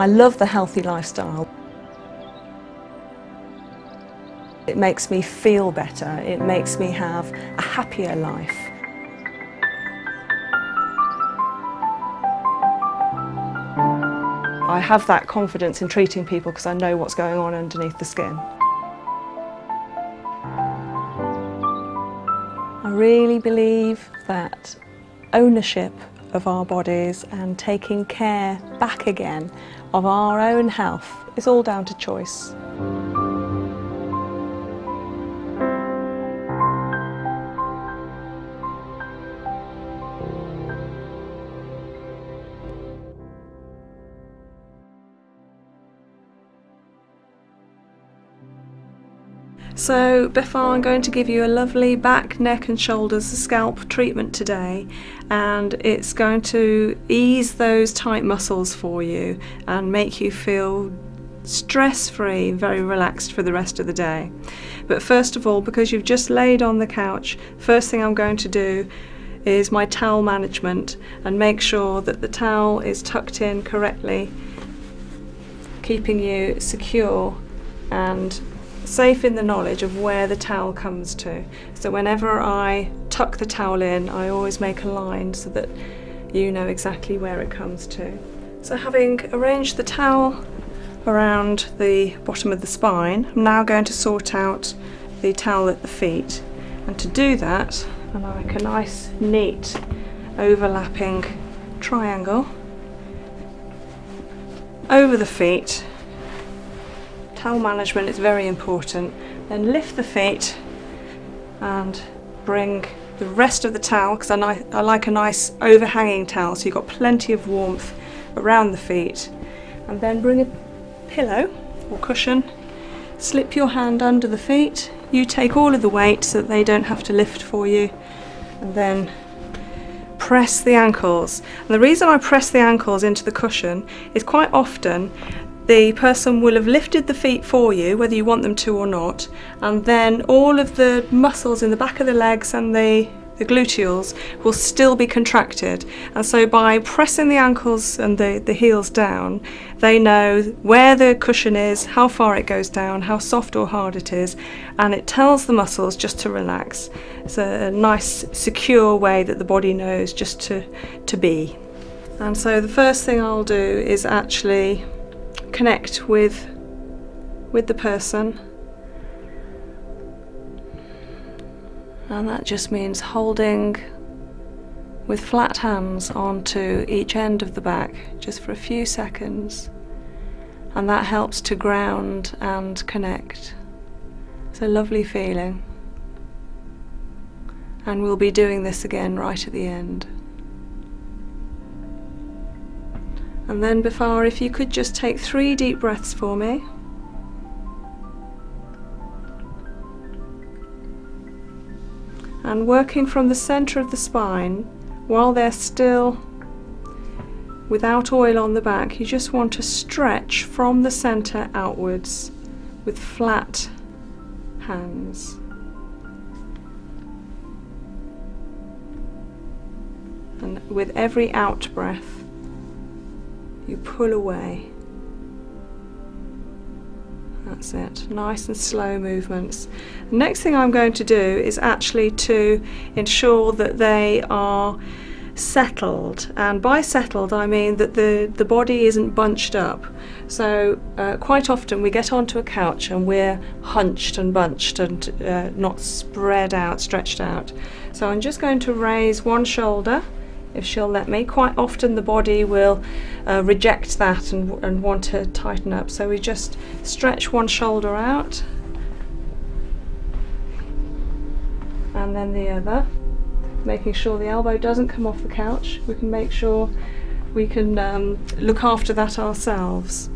I love the healthy lifestyle. It makes me feel better, it makes me have a happier life. I have that confidence in treating people because I know what's going on underneath the skin. I really believe that ownership of our bodies and taking care back again of our own health is all down to choice. So Before I'm going to give you a lovely back, neck and shoulders scalp treatment today, and it's going to ease those tight muscles for you and make you feel stress-free, very relaxed for the rest of the day. But first of all, because you've just laid on the couch, first thing I'm going to do is my towel management and make sure that the towel is tucked in correctly, keeping you secure and safe in the knowledge of where the towel comes to. So whenever I tuck the towel in, I always make a line so that you know exactly where it comes to. So having arranged the towel around the bottom of the spine, I'm now going to sort out the towel at the feet. And to do that, I like a nice, neat, overlapping triangle over the feet. Towel management is very important. Then lift the feet and bring the rest of the towel, because I like a nice overhanging towel so you've got plenty of warmth around the feet. And then bring a pillow or cushion, slip your hand under the feet, you take all of the weight so that they don't have to lift for you, and then press the ankles. And the reason I press the ankles into the cushion is quite often the person will have lifted the feet for you, whether you want them to or not, and then all of the muscles in the back of the legs and the gluteals will still be contracted. And so by pressing the ankles and the heels down, they know where the cushion is, how far it goes down, how soft or hard it is, and it tells the muscles just to relax. It's a nice, secure way that the body knows just to be. And so the first thing I'll do is actually connect with the person, and that just means holding with flat hands onto each end of the back just for a few seconds, and that helps to ground and connect. It's a lovely feeling, and we'll be doing this again right at the end. And then Before, if you could just take 3 deep breaths for me. And working from the centre of the spine, while they're still without oil on the back, you just want to stretch from the centre outwards with flat hands. And with every out breath, you pull away. That's it. Nice and slow movements. The next thing I'm going to do is actually to ensure that they are settled, and by settled I mean that the body isn't bunched up. So quite often we get onto a couch and we're hunched and bunched and not spread out, stretched out. So I'm just going to raise one shoulder, if she'll let me. Quite often the body will reject that and want to tighten up. So we just stretch one shoulder out and then the other, making sure the elbow doesn't come off the couch. We can make sure we can look after that ourselves,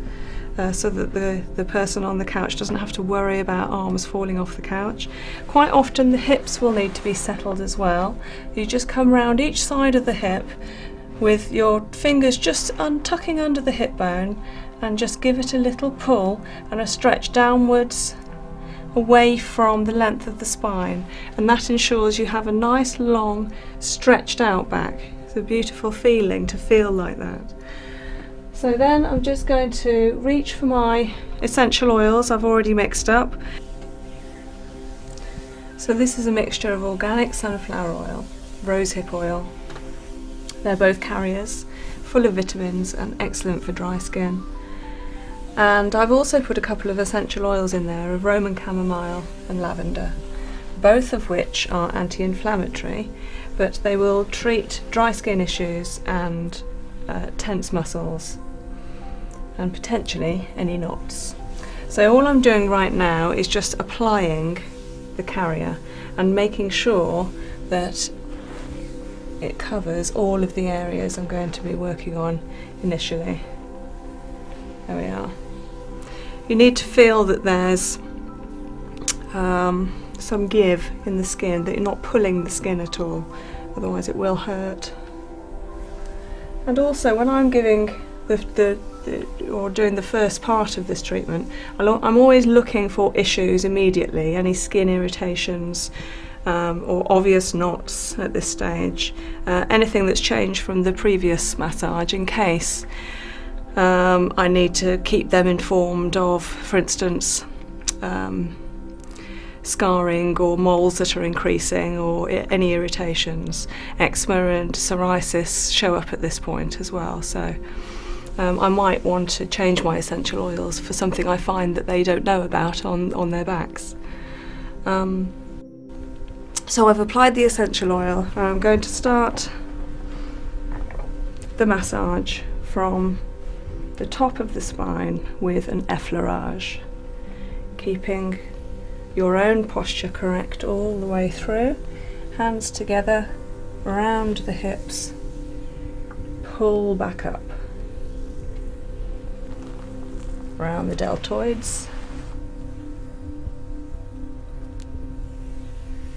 so that the person on the couch doesn't have to worry about arms falling off the couch. Quite often the hips will need to be settled as well. You just come round each side of the hip with your fingers just untucking under the hip bone and just give it a little pull and a stretch downwards away from the length of the spine, and that ensures you have a nice long stretched out back. It's a beautiful feeling to feel like that. So then I'm just going to reach for my essential oils I've already mixed up. So this is a mixture of organic sunflower oil, rosehip oil. They're both carriers, full of vitamins and excellent for dry skin. And I've also put a couple of essential oils in there of Roman chamomile and lavender, both of which are anti-inflammatory, but they will treat dry skin issues and tense muscles and potentially any knots. So all I'm doing right now is just applying the carrier and making sure that it covers all of the areas I'm going to be working on initially. There we are. You need to feel that there's some give in the skin, that you're not pulling the skin at all, otherwise it will hurt. And also when I'm giving or doing the first part of this treatment, I'm always looking for issues immediately, any skin irritations or obvious knots at this stage, anything that's changed from the previous massage, in case I need to keep them informed of, for instance, scarring or moles that are increasing or any irritations. Eczema and psoriasis show up at this point as well, so I might want to change my essential oils for something I find that they don't know about on their backs. So I've applied the essential oil and I'm going to start the massage from the top of the spine with an effleurage, keeping your own posture correct all the way through. Hands together, round the hips, pull back up, round the deltoids,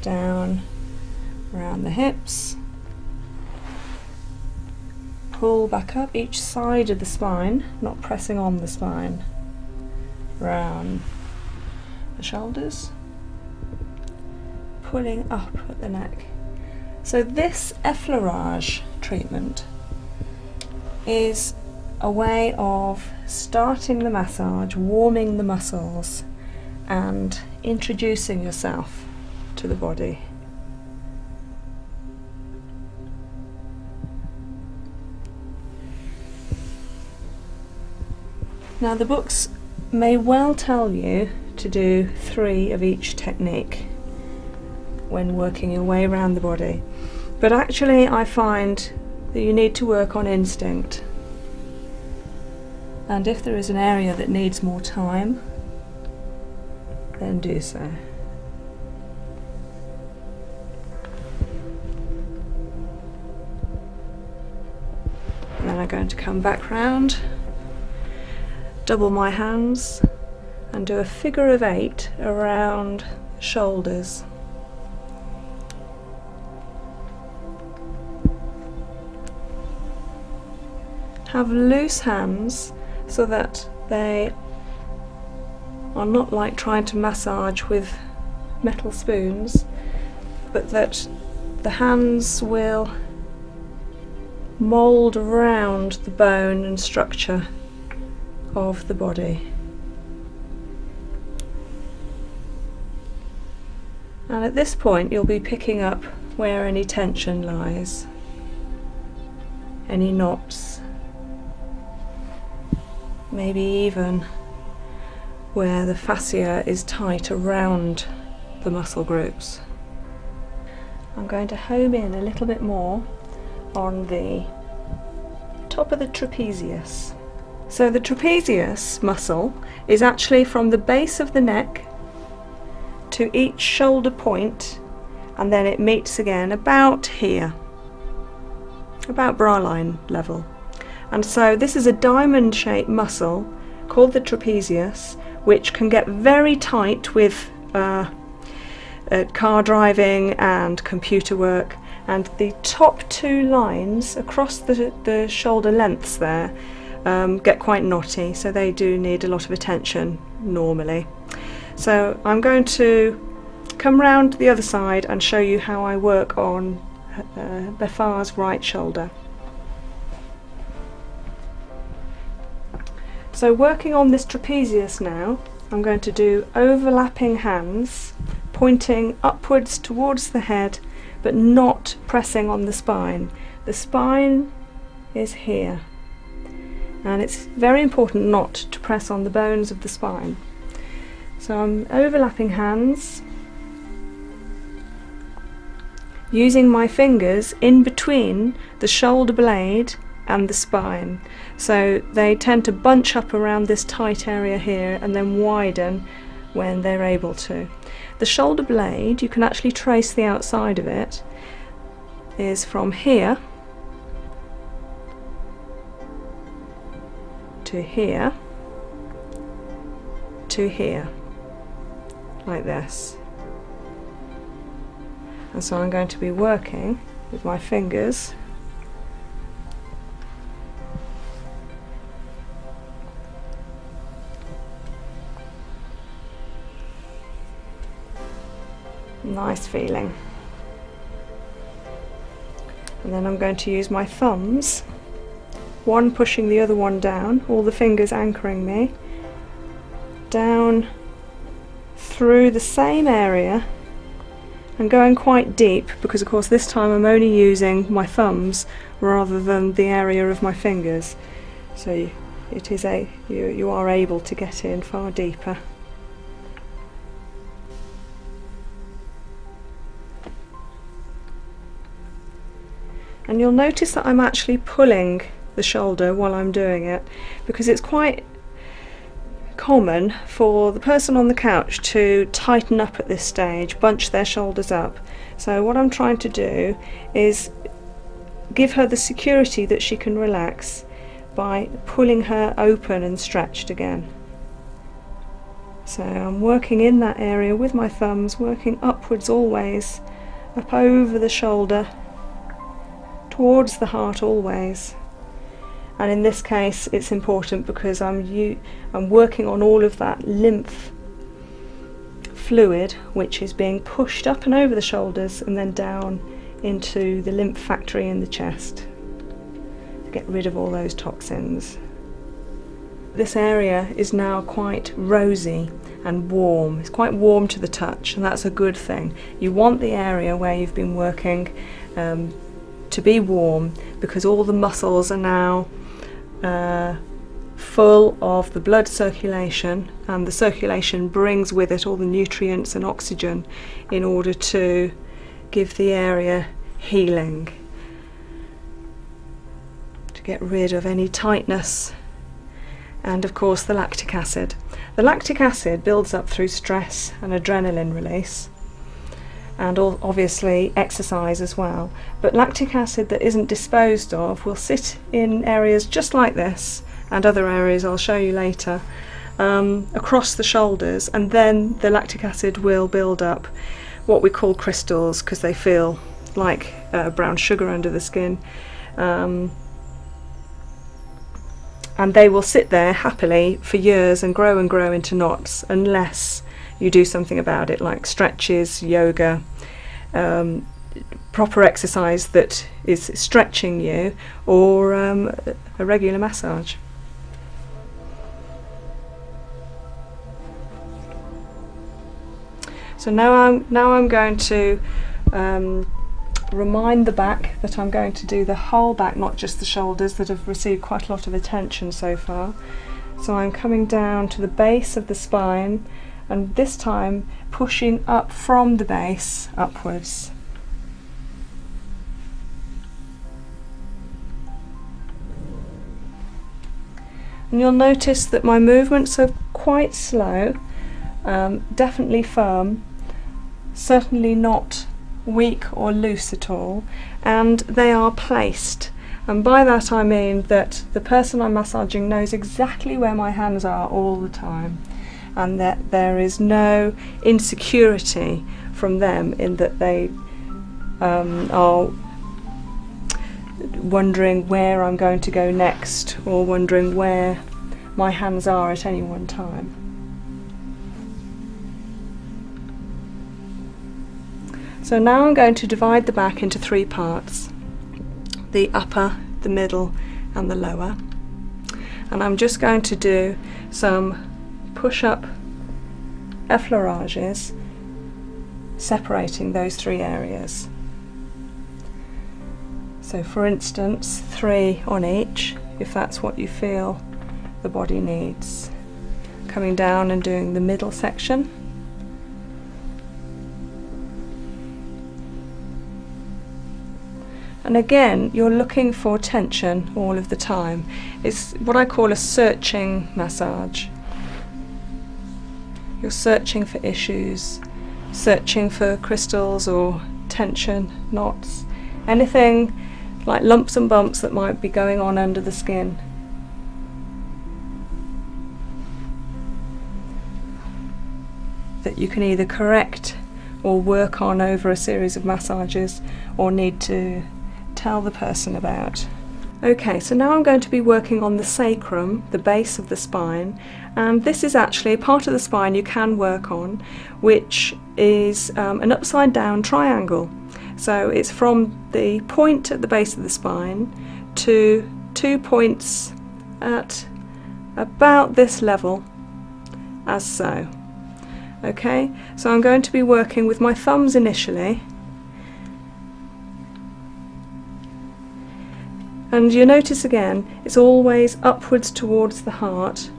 down, round the hips, pull back up each side of the spine, not pressing on the spine, round the shoulders, pulling up at the neck. So this effleurage treatment is a way of starting the massage, warming the muscles and introducing yourself to the body. Now the books may well tell you to do 3 of each technique when working your way around the body, but actually I find that you need to work on instinct, and if there is an area that needs more time, then do so. And then I'm going to come back round, double my hands and do a figure of 8 around the shoulders. Have loose hands so that they are not like trying to massage with metal spoons, but that the hands will mould around the bone and structure of the body. And at this point you'll be picking up where any tension lies, any knots, maybe even where the fascia is tight around the muscle groups. I'm going to home in a little bit more on the top of the trapezius. So the trapezius muscle is actually from the base of the neck to each shoulder point, and then it meets again about here, about bra line level. And so this is a diamond shaped muscle called the trapezius, which can get very tight with car driving and computer work, and the top 2 lines across the shoulder lengths there get quite knotty, so they do need a lot of attention normally. So I'm going to come round to the other side and show you how I work on Befar's right shoulder. So working on this trapezius now, I'm going to do overlapping hands, pointing upwards towards the head, but not pressing on the spine. The spine is here, and it's very important not to press on the bones of the spine. So I'm overlapping hands, using my fingers in between the shoulder blade and the spine. So they tend to bunch up around this tight area here and then widen when they're able to. The shoulder blade, you can actually trace the outside of it, is from here to here to here, like this. And so I'm going to be working with my fingers . Nice feeling. And then I'm going to use my thumbs, one pushing the other one down, all the fingers anchoring me, down through the same area and going quite deep, because of course this time I'm only using my thumbs rather than the area of my fingers. So it is you are able to get in far deeper. And you'll notice that I'm actually pulling the shoulder while I'm doing it, because it's quite common for the person on the couch to tighten up at this stage, bunch their shoulders up. So what I'm trying to do is give her the security that she can relax by pulling her open and stretched again. So I'm working in that area with my thumbs, working upwards always, up over the shoulder, towards the heart always. And in this case it's important because I'm working on all of that lymph fluid which is being pushed up and over the shoulders and then down into the lymph factory in the chest to get rid of all those toxins. This area is now quite rosy and warm. It's quite warm to the touch, and that's a good thing. You want the area where you've been working to be warm, because all the muscles are now full of the blood circulation, and the circulation brings with it all the nutrients and oxygen in order to give the area healing, to get rid of any tightness, and of course the lactic acid. The lactic acid builds up through stress and adrenaline release, and obviously exercise as well. But lactic acid that isn't disposed of will sit in areas just like this, and other areas I'll show you later, across the shoulders, and then the lactic acid will build up what we call crystals, because they feel like brown sugar under the skin. And they will sit there happily for years and grow into knots, unless you do something about it, like stretches, yoga, proper exercise that is stretching you, or a regular massage. So now I'm going to remind the back that I'm going to do the whole back, not just the shoulders that have received quite a lot of attention so far. So I'm coming down to the base of the spine, and this time pushing up from the base upwards. And you'll notice that my movements are quite slow, definitely firm, certainly not weak or loose at all, and they are placed. And by that I mean that the person I'm massaging knows exactly where my hands are all the time, and that there is no insecurity from them in that they are wondering where I'm going to go next, or wondering where my hands are at any one time. So now I'm going to divide the back into three parts: the upper, the middle and the lower. and I'm just going to do some push-up effleurages separating those three areas. So for instance, 3 on each, if that's what you feel the body needs. Coming down and doing the middle section. And again, you're looking for tension all of the time. It's what I call a searching massage. You're searching for issues, searching for crystals or tension, knots, anything like lumps and bumps that might be going on under the skin. That you can either correct or work on over a series of massages or need to tell the person about. Okay, so now I'm going to be working on the sacrum, the base of the spine, and this is actually a part of the spine you can work on, which is an upside down triangle. So it's from the point at the base of the spine to 2 points at about this level, as so. Okay, so I'm going to be working with my thumbs initially. And you notice again, it's always upwards towards the heart.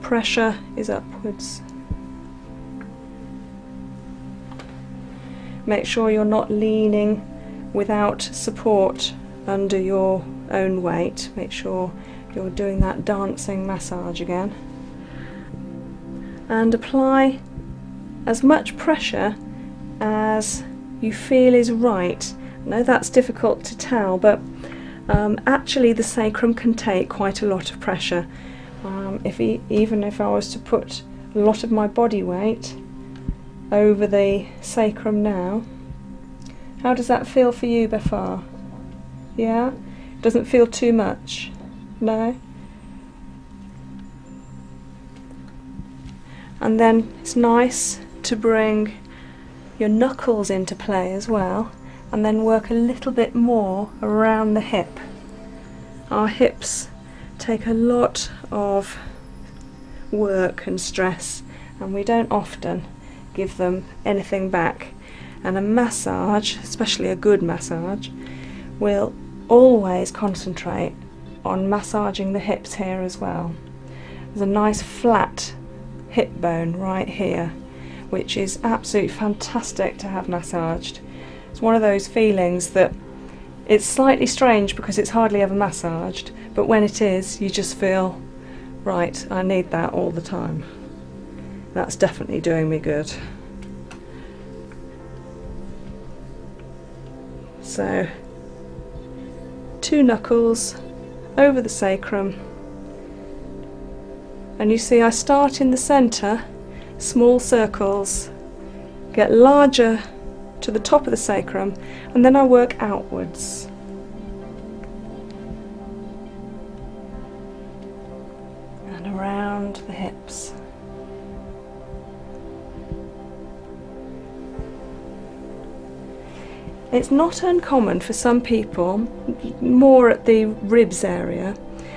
Pressure is upwards. Make sure you're not leaning without support under your own weight. Make sure you're doing that dancing massage again. And apply as much pressure as you feel is right. I know that's difficult to tell, but actually the sacrum can take quite a lot of pressure. Even if I was to put a lot of my body weight over the sacrum now. How does that feel for you, Befar? Yeah? It doesn't feel too much? No? And then it's nice to bring your knuckles into play as well, and then work a little bit more around the hip. Our hips take a lot of work and stress, and we don't often give them anything back. And a massage, especially a good massage, will always concentrate on massaging the hips here as well. There's a nice flat hip bone right here, which is absolutely fantastic to have massaged. It's one of those feelings that it's slightly strange because it's hardly ever massaged, but when it is, you just feel, right, I need that all the time. That's definitely doing me good. So, 2 knuckles over the sacrum. And you see, I start in the centre, small circles, get larger to the top of the sacrum, and then I work outwards. And around the hips. It's not uncommon for some people, more at the ribs area,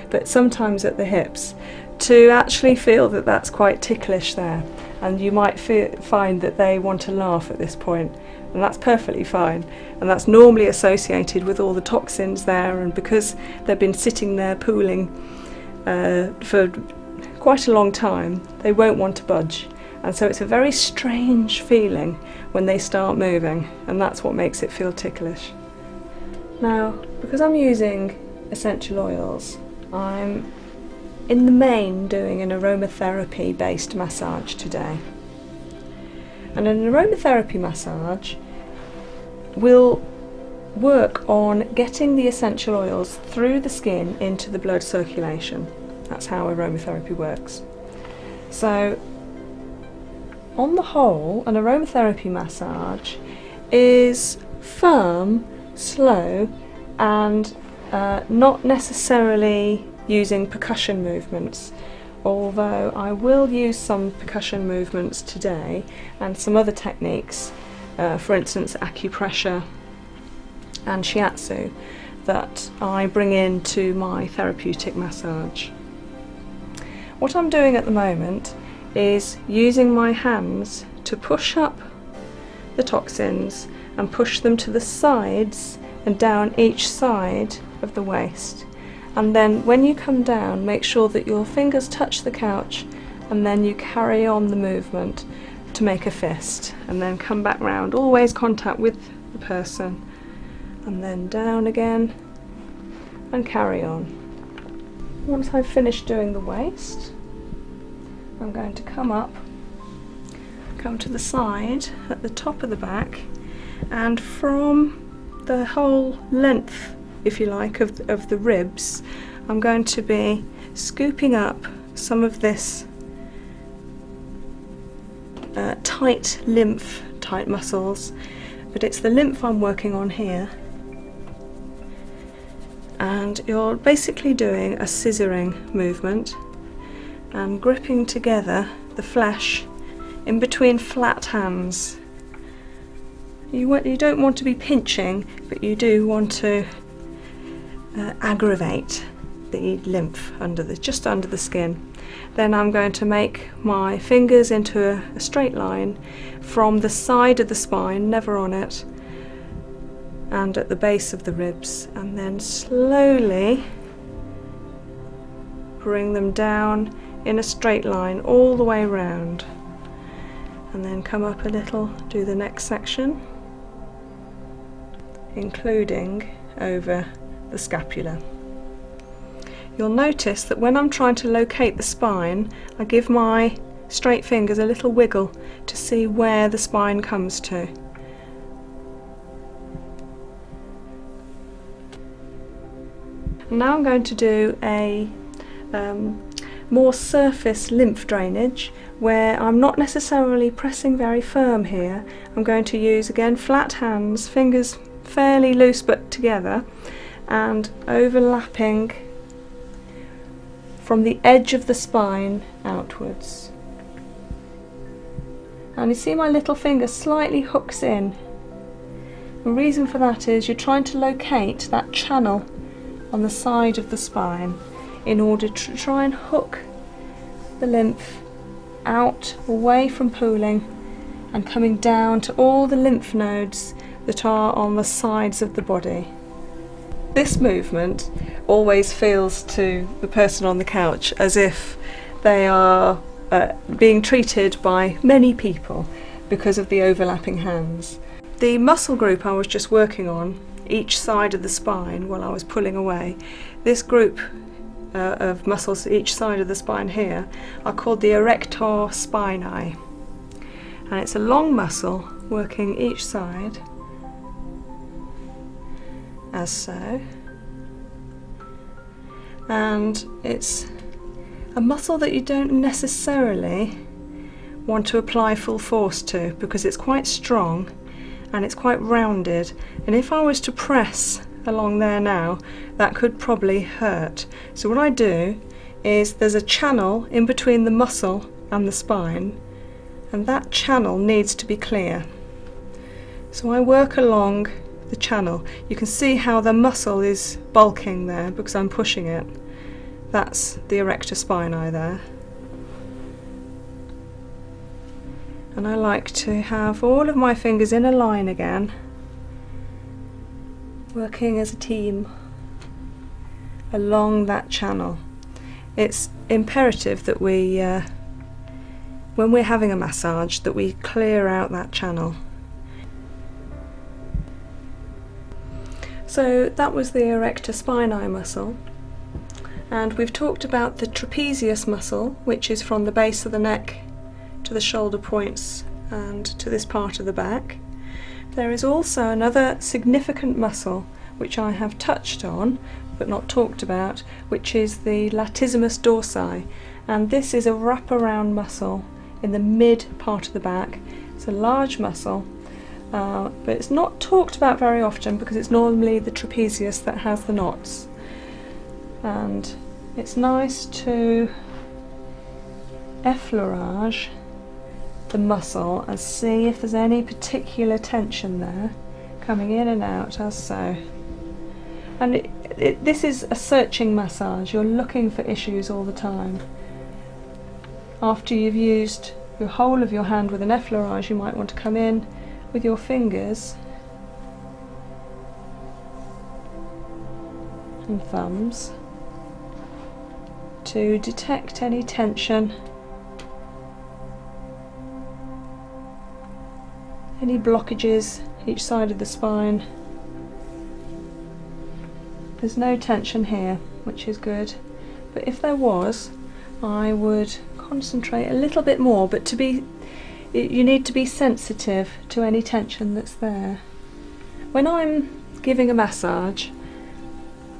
but sometimes at the hips, to actually feel that that's quite ticklish there. And you might find that they want to laugh at this point. And that's perfectly fine, and that's normally associated with all the toxins there, and because they've been sitting there pooling for quite a long time, they won't want to budge, and so it's a very strange feeling when they start moving, and that's what makes it feel ticklish. Now, because I'm using essential oils, I'm in the main doing an aromatherapy based massage today, and an aromatherapy massage will work on getting the essential oils through the skin into the blood circulation. That's how aromatherapy works. So on the whole, an aromatherapy massage is firm, slow, and not necessarily using percussion movements, although I will use some percussion movements today and some other techniques, for instance acupressure and shiatsu, that I bring into my therapeutic massage. What I'm doing at the moment is using my hands to push up the toxins and push them to the sides and down each side of the waist. And then when you come down, make sure that your fingers touch the couch, and then you carry on the movement to make a fist, and then come back round, always contact with the person, and then down again and carry on. Once I've finished doing the waist, I'm going to come up, come to the side at the top of the back, and from the whole length, if you like, of the ribs, I'm going to be scooping up some of this tight lymph, tight muscles, but it's the lymph I'm working on here. And you're basically doing a scissoring movement and gripping together the flesh in between flat hands. You don't want to be pinching, but you do want to aggravate the lymph just under the skin. Then I'm going to make my fingers into a straight line from the side of the spine, never on it, and at the base of the ribs, and then slowly bring them down in a straight line all the way round, and then come up a little, do the next section, including over the scapula. You'll notice that when I'm trying to locate the spine, I give my straight fingers a little wiggle to see where the spine comes to. Now I'm going to do a more surface lymph drainage, where I'm not necessarily pressing very firm here. I'm going to use, again, flat hands, fingers fairly loose but together, and overlapping from the edge of the spine outwards. And you see my little finger slightly hooks in. The reason for that is you're trying to locate that channel on the side of the spine in order to try and hook the lymph out, away from pooling and coming down to all the lymph nodes that are on the sides of the body. This movement always feels to the person on the couch as if they are being treated by many people because of the overlapping hands. The muscle group I was just working on, each side of the spine while I was pulling away, this group of muscles each side of the spine here are called the erector spinae, and it's a long muscle working each side, as so, and it's a muscle that you don't necessarily want to apply full force to because it's quite strong and it's quite rounded, and if I was to press along there now, that could probably hurt. So what I do is there's a channel in between the muscle and the spine, and that channel needs to be clear. So I work along the channel. You can see how the muscle is bulking there because I'm pushing it. That's the erector spinae there. And I like to have all of my fingers in a line again, working as a team along that channel. It's imperative that we, when we're having a massage, that we clear out that channel. So that was the erector spinae muscle, and we've talked about the trapezius muscle, which is from the base of the neck to the shoulder points and to this part of the back. There is also another significant muscle which I have touched on but not talked about, which is the latissimus dorsi, and this is a wraparound muscle in the mid part of the back. It's a large muscle, but it's not talked about very often because it's normally the trapezius that has the knots, and it's nice to effleurage the muscle and see if there's any particular tension there coming in and out, as so. And this is a searching massage. You're looking for issues all the time, After you've used the whole of your hand with an effleurage, you might want to come in with your fingers and thumbs to detect any tension, any blockages each side of the spine. There's no tension here, which is good, but if there was, I would concentrate a little bit more, but you need to be sensitive to any tension that's there. When I'm giving a massage,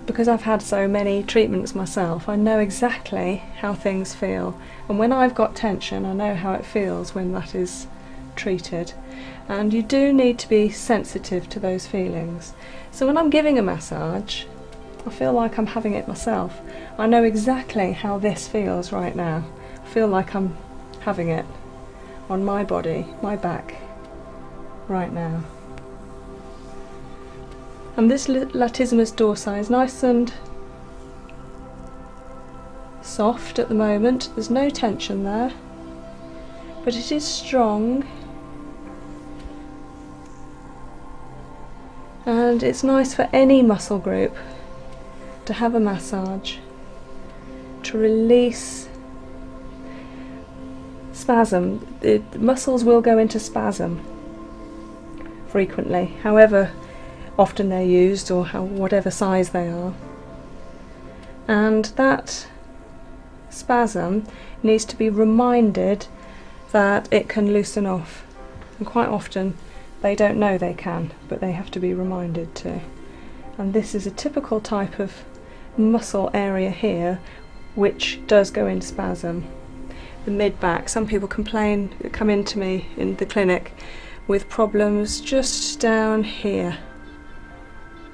because I've had so many treatments myself, I know exactly how things feel, and when I've got tension I know how it feels when that is treated, and you do need to be sensitive to those feelings. So when I'm giving a massage, I feel like I'm having it myself. I know exactly how this feels right now. I feel like I'm having it on my body, my back, right now. And this latissimus dorsi is nice and soft at the moment. There's no tension there, but it is strong, and it's nice for any muscle group to have a massage to release spasm. The muscles will go into spasm frequently, however often they're used or whatever size they are, and that spasm needs to be reminded that it can loosen off, and quite often they don't know they can, but they have to be reminded to. And this is a typical type of muscle area here which does go in spasm. The mid-back, some people come into me in the clinic with problems just down here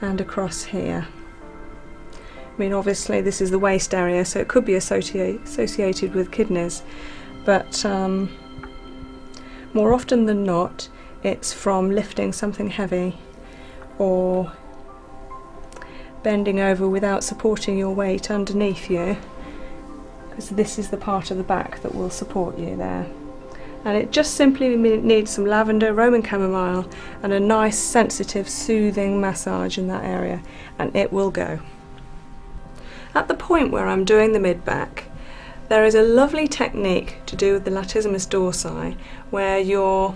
and across here. I mean, obviously this is the waist area, so it could be associated with kidneys, but more often than not it's from lifting something heavy or bending over without supporting your weight underneath you, because this is the part of the back that will support you there. And it just simply needs some lavender, Roman chamomile, and a nice sensitive soothing massage in that area, and it will go. At the point where I'm doing the mid-back, there is a lovely technique to do with the latissimus dorsi where you're,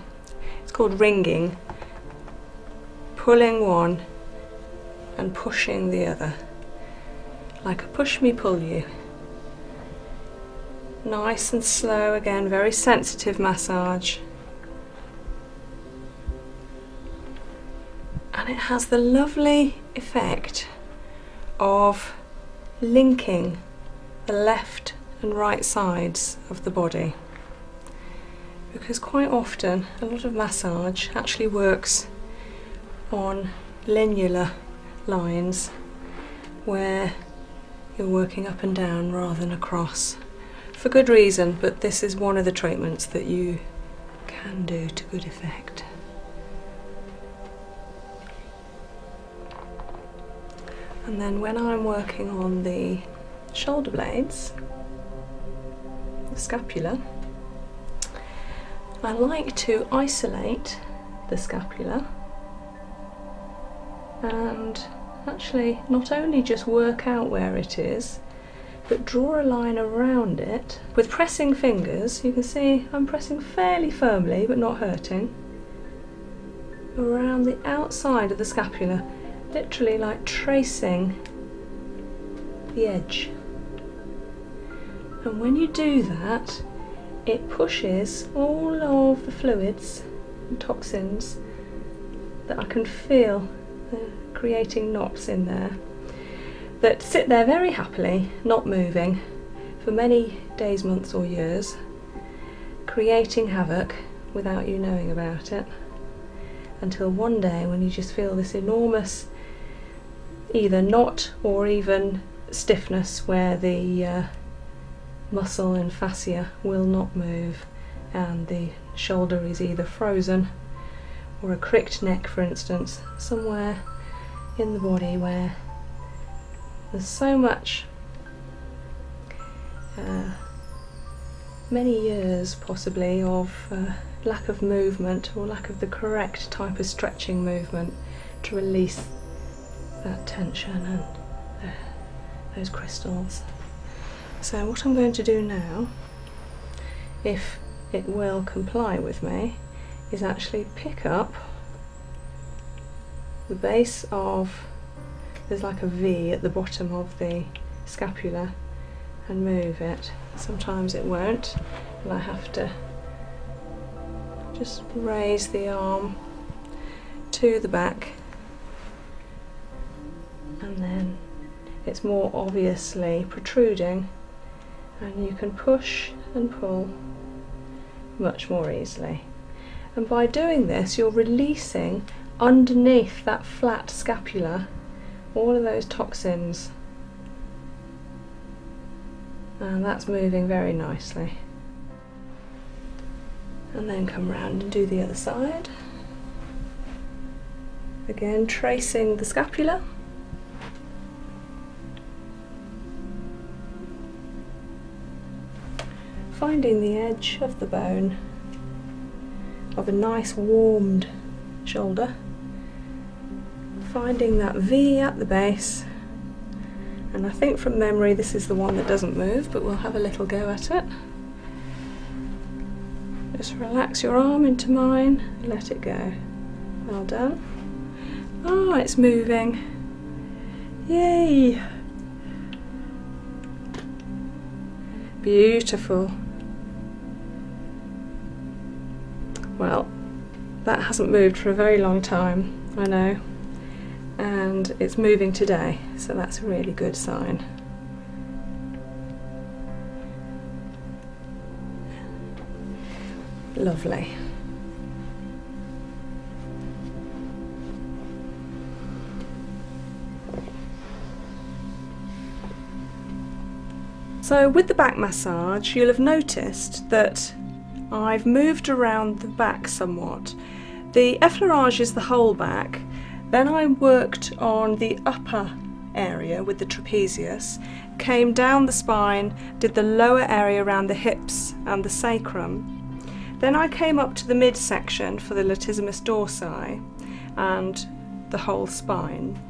it's called ringing, pulling one and pushing the other, like a push me pull you. Nice and slow again, very sensitive massage, and it has the lovely effect of linking the left and right sides of the body, because quite often a lot of massage actually works on linear lines where you're working up and down rather than across, for good reason, but this is one of the treatments that you can do to good effect. And then when I'm working on the shoulder blades, the scapula, I like to isolate the scapula and actually not only just work out where it is, but draw a line around it with pressing fingers. You can see I'm pressing fairly firmly but not hurting around the outside of the scapula, literally like tracing the edge. And when you do that, it pushes all of the fluids and toxins that I can feel creating knots in there that sit there very happily, not moving, for many days, months or years, creating havoc without you knowing about it, until one day when you just feel this enormous either knot or even stiffness where the muscle and fascia will not move, and the shoulder is either frozen or a cricked neck, for instance, somewhere in the body where there's so much many years possibly of lack of movement or lack of the correct type of stretching movement to release that tension and those crystals. So what I'm going to do now, if it will comply with me, is actually pick up the base of, there's like a V at the bottom of the scapula, and move it. Sometimes it won't, and I have to just raise the arm to the back, and then it's more obviously protruding, and you can push and pull much more easily. And by doing this, you're releasing underneath that flat scapula all of those toxins. And that's moving very nicely. And then come round and do the other side. Again, tracing the scapula. Finding the edge of the bone of a nice warmed shoulder. Finding that V at the base. And I think from memory this is the one that doesn't move, but we'll have a little go at it. Just relax your arm into mine and let it go. Well done. Oh, it's moving. Yay! Beautiful. Well, that hasn't moved for a very long time, I know. And it's moving today, so that's a really good sign. Lovely. So with the back massage, you'll have noticed that I've moved around the back somewhat. The effleurage is the whole back. Then I worked on the upper area with the trapezius, came down the spine, did the lower area around the hips and the sacrum. Then I came up to the midsection for the latissimus dorsi and the whole spine.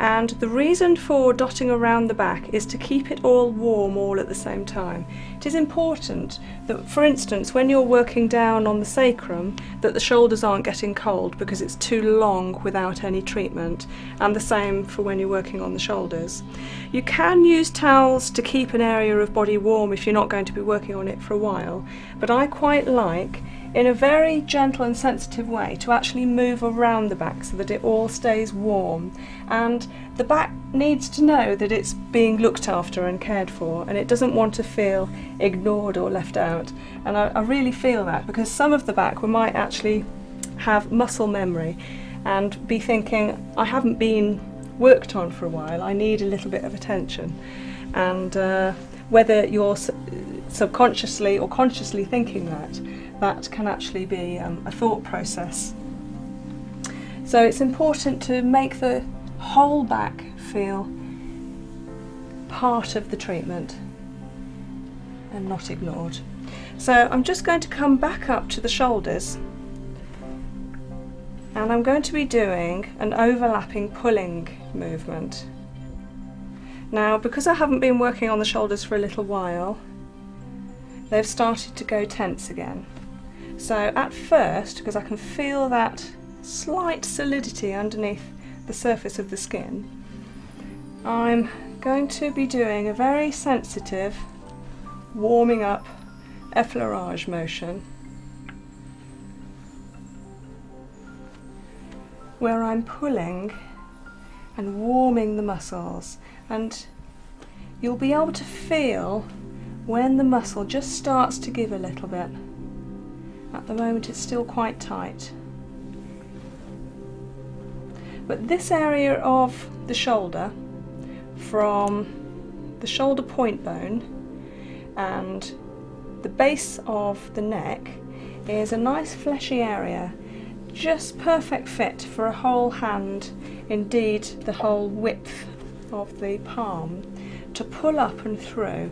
And the reason for dotting around the back is to keep it all warm all at the same time. It is important that, for instance, when you're working down on the sacrum, that the shoulders aren't getting cold because it's too long without any treatment, and the same for when you're working on the shoulders. You can use towels to keep an area of body warm if you're not going to be working on it for a while, but I quite like, in a very gentle and sensitive way, to actually move around the back so that it all stays warm. And the back needs to know that it's being looked after and cared for, and it doesn't want to feel ignored or left out. And I really feel that, because some of the back we might actually have muscle memory and be thinking, I haven't been worked on for a while, I need a little bit of attention. And whether you're subconsciously or consciously thinking that, that can actually be a thought process. So it's important to make the whole back feel part of the treatment and not ignored. So I'm just going to come back up to the shoulders, and I'm going to be doing an overlapping pulling movement. Now, because I haven't been working on the shoulders for a little while, they've started to go tense again. So at first, because I can feel that slight solidity underneath the surface of the skin, I'm going to be doing a very sensitive warming up effleurage motion, where I'm pulling and warming the muscles, and you'll be able to feel when the muscle just starts to give a little bit. At the moment it's still quite tight. But this area of the shoulder, from the shoulder point bone and the base of the neck, is a nice fleshy area, just perfect fit for a whole hand, indeed the whole width of the palm, to pull up and through.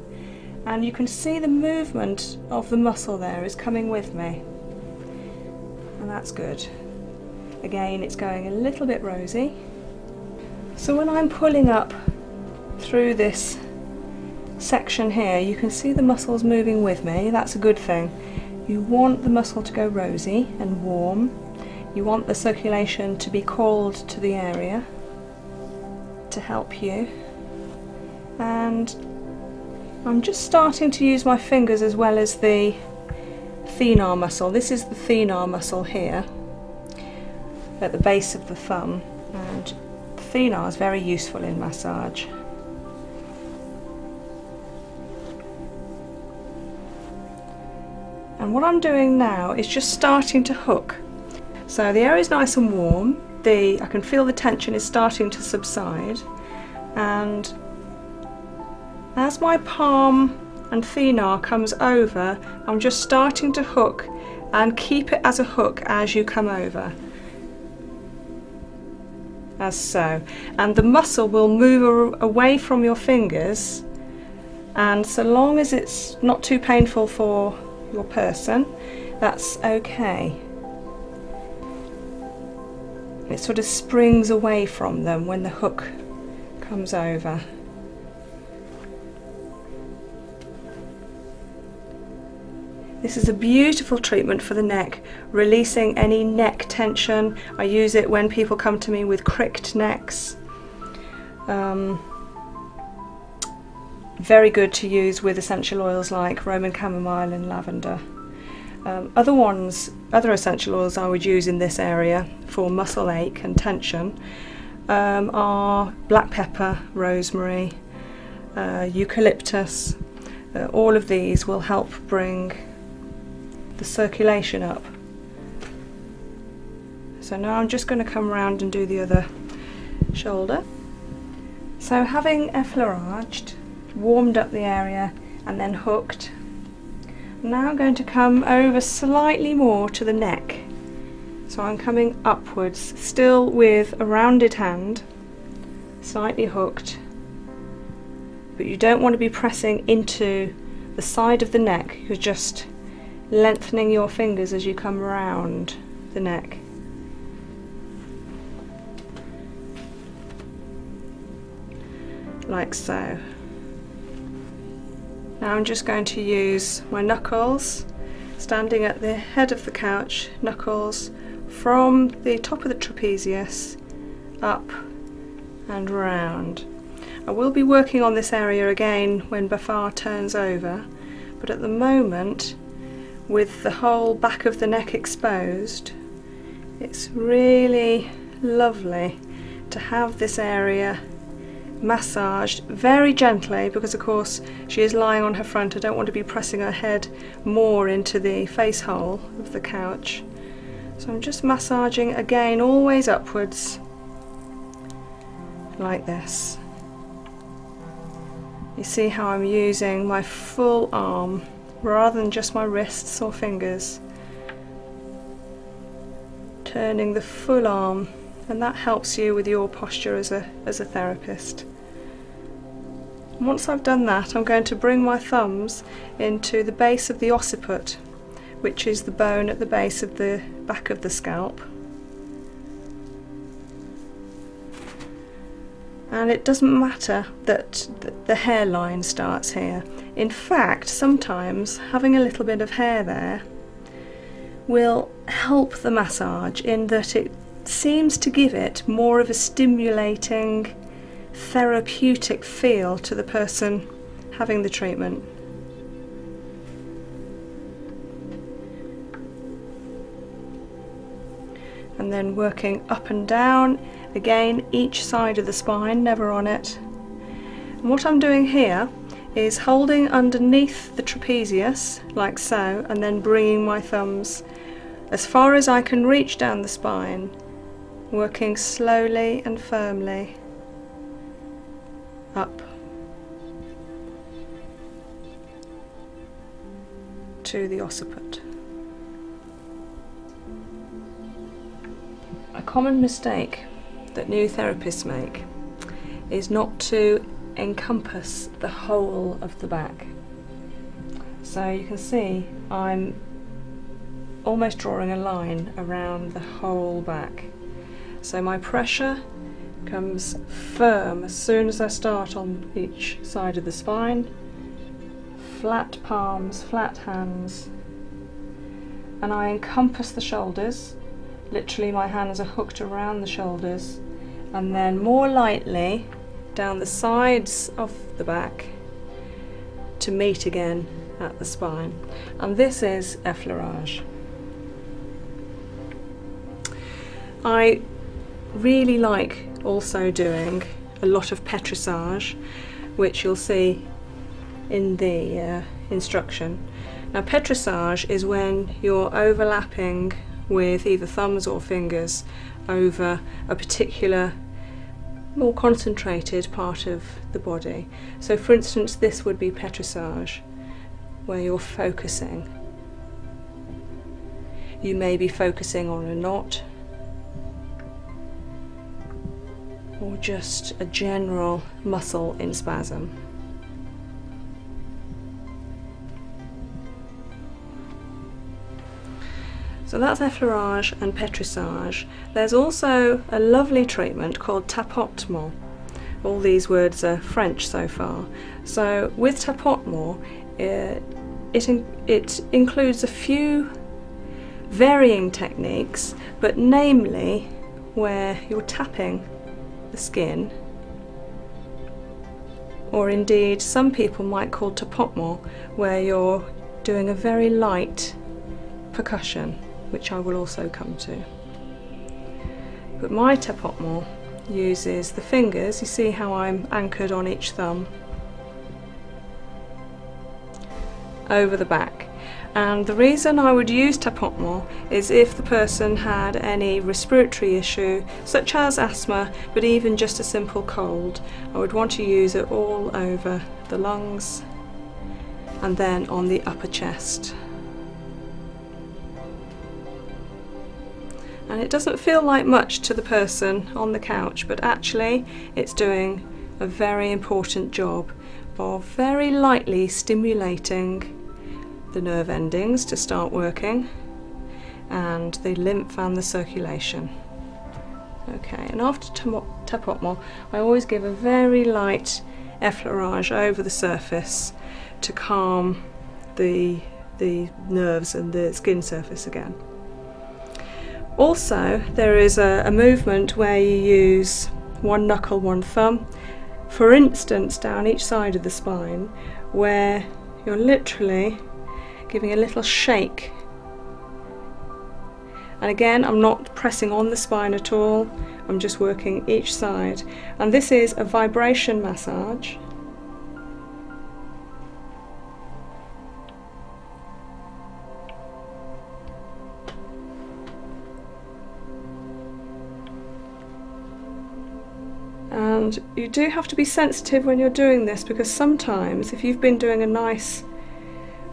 and you can see the movement of the muscle there is coming with me, and that's good. Again, it's going a little bit rosy. So when I'm pulling up through this section here, you can see the muscles moving with me. That's a good thing. You want the muscle to go rosy and warm. You want the circulation to be called to the area to help you. And I'm just starting to use my fingers as well as the thenar muscle. This is the thenar muscle here at the base of the thumb, and the thenar is very useful in massage. And what I'm doing now is just starting to hook. So the area is nice and warm, I can feel the tension is starting to subside, and as my palm and thenar comes over, I'm just starting to hook and keep it as a hook as you come over. As so. And the muscle will move away from your fingers, and so long as it's not too painful for your person, that's okay. It sort of springs away from them when the hook comes over. This is a beautiful treatment for the neck, releasing any neck tension. I use it when people come to me with cricked necks. Very good to use with essential oils like Roman chamomile and lavender. Other essential oils I would use in this area for muscle ache and tension are black pepper, rosemary, eucalyptus. All of these will help bring the circulation up. So now I'm just going to come around and do the other shoulder. So having effleuraged, warmed up the area and then hooked, now I'm going to come over slightly more to the neck. So I'm coming upwards, still with a rounded hand, slightly hooked, but you don't want to be pressing into the side of the neck. You're just lengthening your fingers as you come round the neck. Like so. Now I'm just going to use my knuckles, standing at the head of the couch, knuckles from the top of the trapezius up and round. I will be working on this area again when Bafar turns over, but at the moment, with the whole back of the neck exposed, it's really lovely to have this area massaged very gently, because of course she is lying on her front. I don't want to be pressing her head more into the face hole of the couch. So I'm just massaging again, always upwards, like this. You see how I'm using my full arm rather than just my wrists or fingers, turning the full arm, and that helps you with your posture as a therapist. Once I've done that, I'm going to bring my thumbs into the base of the occiput, which is the bone at the base of the back of the scalp. And it doesn't matter that the hairline starts here. In fact, sometimes having a little bit of hair there will help the massage, in that it seems to give it more of a stimulating, therapeutic feel to the person having the treatment. And then working up and down, again, each side of the spine, never on it. And what I'm doing here is holding underneath the trapezius, like so, and then bringing my thumbs as far as I can reach down the spine, working slowly and firmly up to the occiput. A common mistake that new therapists make is not to encompass the whole of the back. So you can see I'm almost drawing a line around the whole back. So my pressure comes firm as soon as I start on each side of the spine. Flat palms, flat hands, and I encompass the shoulders. Literally my hands are hooked around the shoulders, and then more lightly down the sides of the back to meet again at the spine. And this is effleurage. I really like also doing a lot of pétrissage, which you'll see in the instruction. Now, pétrissage is when you're overlapping with either thumbs or fingers over a particular more concentrated part of the body. So for instance, this would be pétrissage, where you're focusing. You may be focusing on a knot, or just a general muscle in spasm. So that's effleurage and pétrissage. There's also a lovely treatment called tapotement. All these words are French so far. So with tapotement, it includes a few varying techniques, but namely where you're tapping the skin, or indeed some people might call tapotement where you're doing a very light percussion, which I will also come to. But my tapotement uses the fingers. You see how I'm anchored on each thumb over the back. And the reason I would use tapotement is if the person had any respiratory issue, such as asthma, but even just a simple cold, I would want to use it all over the lungs and then on the upper chest. And it doesn't feel like much to the person on the couch, but actually it's doing a very important job of very lightly stimulating the nerve endings to start working, and the lymph and the circulation. Okay, and after tapotement, I always give a very light effleurage over the surface to calm the nerves and the skin surface again. Also, there is a movement where you use one knuckle, one thumb, for instance, down each side of the spine, where you're literally giving a little shake. And again, I'm not pressing on the spine at all, I'm just working each side. And this is a vibration massage. And you do have to be sensitive when you're doing this, because sometimes if you've been doing a nice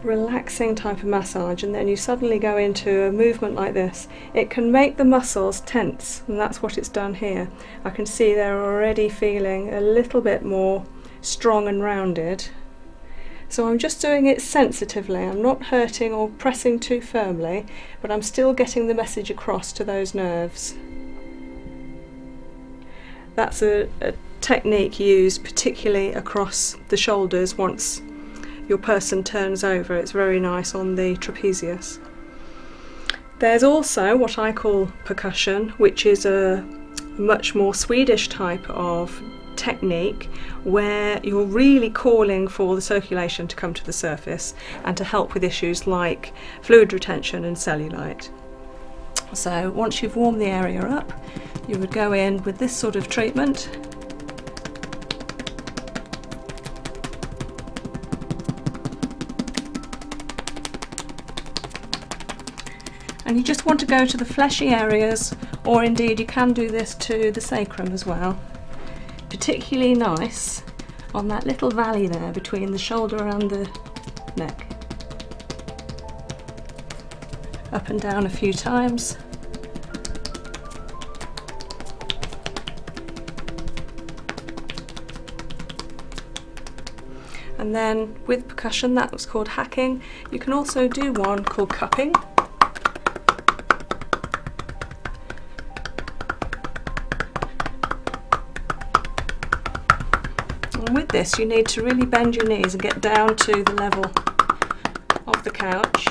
relaxing type of massage and then you suddenly go into a movement like this, it can make the muscles tense, and that's what it's done here. I can see they're already feeling a little bit more strong and rounded. So I'm just doing it sensitively. I'm not hurting or pressing too firmly, but I'm still getting the message across to those nerves. That's a technique used particularly across the shoulders once your person turns over. It's very nice on the trapezius. There's also what I call percussion, which is a much more Swedish type of technique where you're really calling for the circulation to come to the surface and to help with issues like fluid retention and cellulite. So once you've warmed the area up, you would go in with this sort of treatment. And you just want to go to the fleshy areas, or indeed you can do this to the sacrum as well. Particularly nice on that little valley there between the shoulder and the neck. Up and down a few times. And then with percussion, that was called hacking. You can also do one called cupping. And with this, you need to really bend your knees and get down to the level of the couch.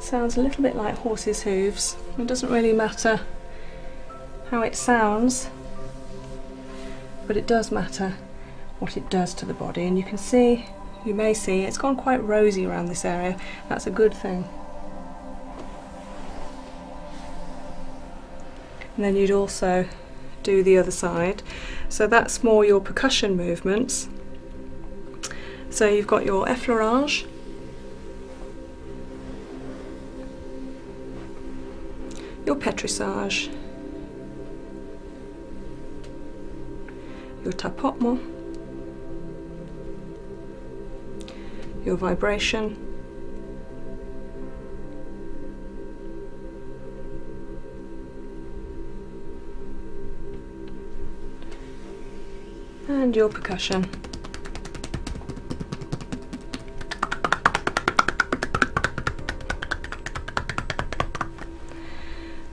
Sounds a little bit like horses' hooves. It doesn't really matter how it sounds, but it does matter what it does to the body. And you can see, you may see, it's gone quite rosy around this area. That's a good thing. And then you'd also do the other side. So that's more your percussion movements. So you've got your effleurage, your pétrissage, your tapotement, your vibration, and your percussion.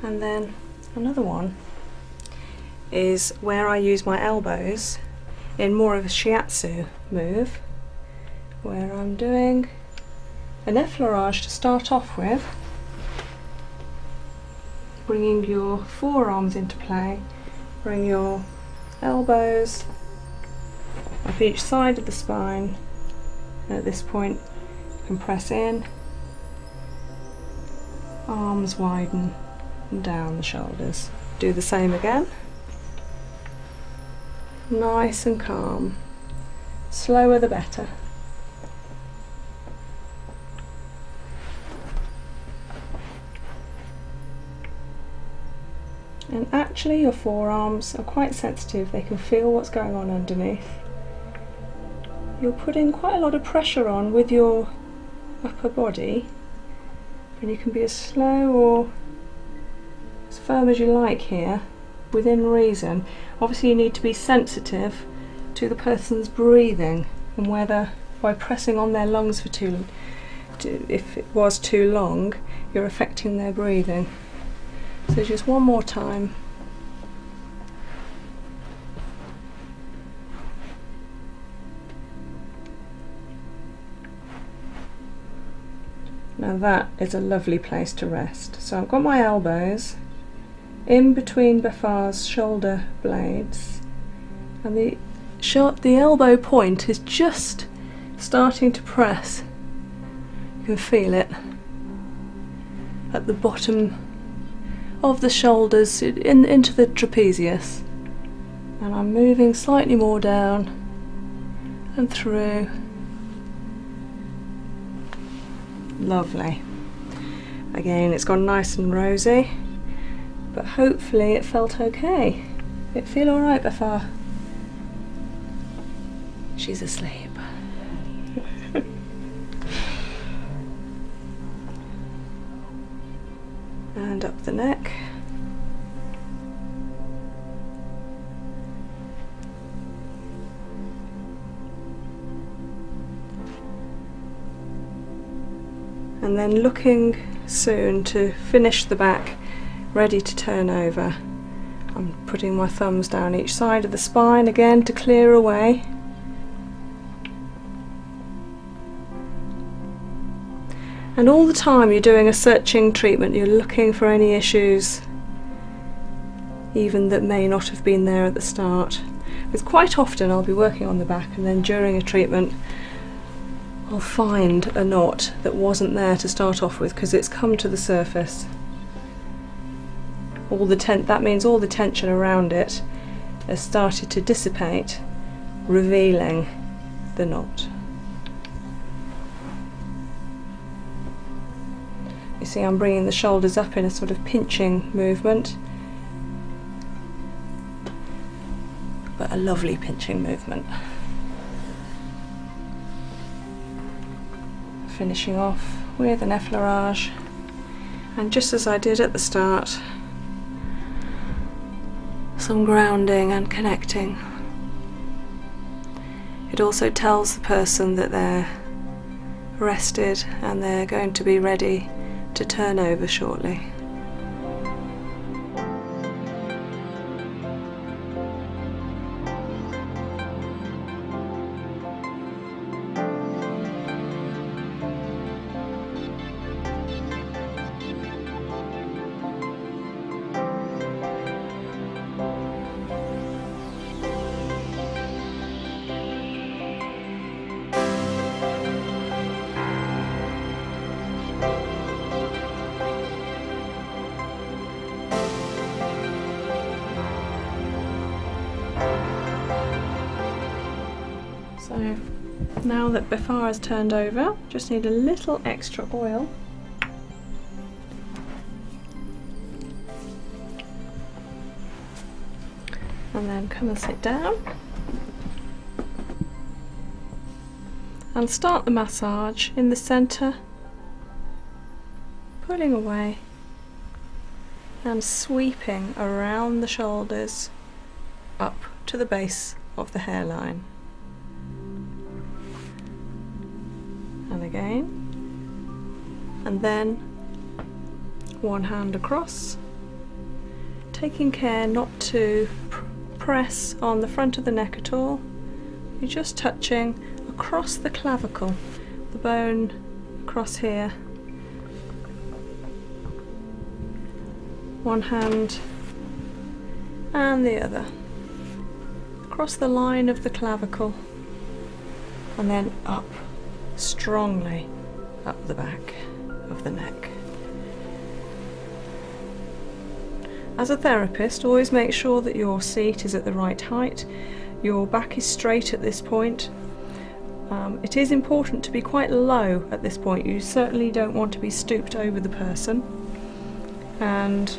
And then another one is where I use my elbows in more of a shiatsu move, where I'm doing an effleurage to start off with, bringing your forearms into play, bring your elbows up each side of the spine, and at this point you can press in, arms widen, and down the shoulders. Do the same again. Nice and calm. Slower the better. And actually your forearms are quite sensitive. They can feel what's going on underneath. You're putting quite a lot of pressure on with your upper body, and you can be as slow or as firm as you like here, within reason. Obviously you need to be sensitive to the person's breathing and whether by pressing on their lungs for if it was too long, you're affecting their breathing. So just one more time. Now that is a lovely place to rest. So I've got my elbows in between Beffar's shoulder blades, and the elbow point is just starting to press. You can feel it at the bottom of the shoulders into the trapezius, and I'm moving slightly more down and through. Lovely. Again, it's gone nice and rosy, but hopefully it felt okay. It feel all right, Beffar? She's asleep. And up the neck. And then looking soon to finish the back, ready to turn over. I'm putting my thumbs down each side of the spine again to clear away. And all the time you're doing a searching treatment, you're looking for any issues, even that may not have been there at the start. Because quite often I'll be working on the back, and then during a treatment I'll find a knot that wasn't there to start off with because it's come to the surface. That means all the tension around it has started to dissipate, revealing the knot. You see, I'm bringing the shoulders up in a sort of pinching movement, but a lovely pinching movement. finishing off with an effleurage, and just as I did at the start, some grounding and connecting. It also tells the person that they're rested and they're going to be ready to turn over shortly. So now that Befar has turned over, just need a little extra oil. And then come and sit down. And start the massage in the centre, pulling away and sweeping around the shoulders up to the base of the hairline. Again, and then one hand across, taking care not to press on the front of the neck at all. You're just touching across the clavicle, the bone across here. One hand and the other, across the line of the clavicle, and then up. Strongly up the back of the neck. As a therapist, always make sure that your seat is at the right height, your back is straight at this point. It is important to be quite low at this point. You certainly don't want to be stooped over the person. And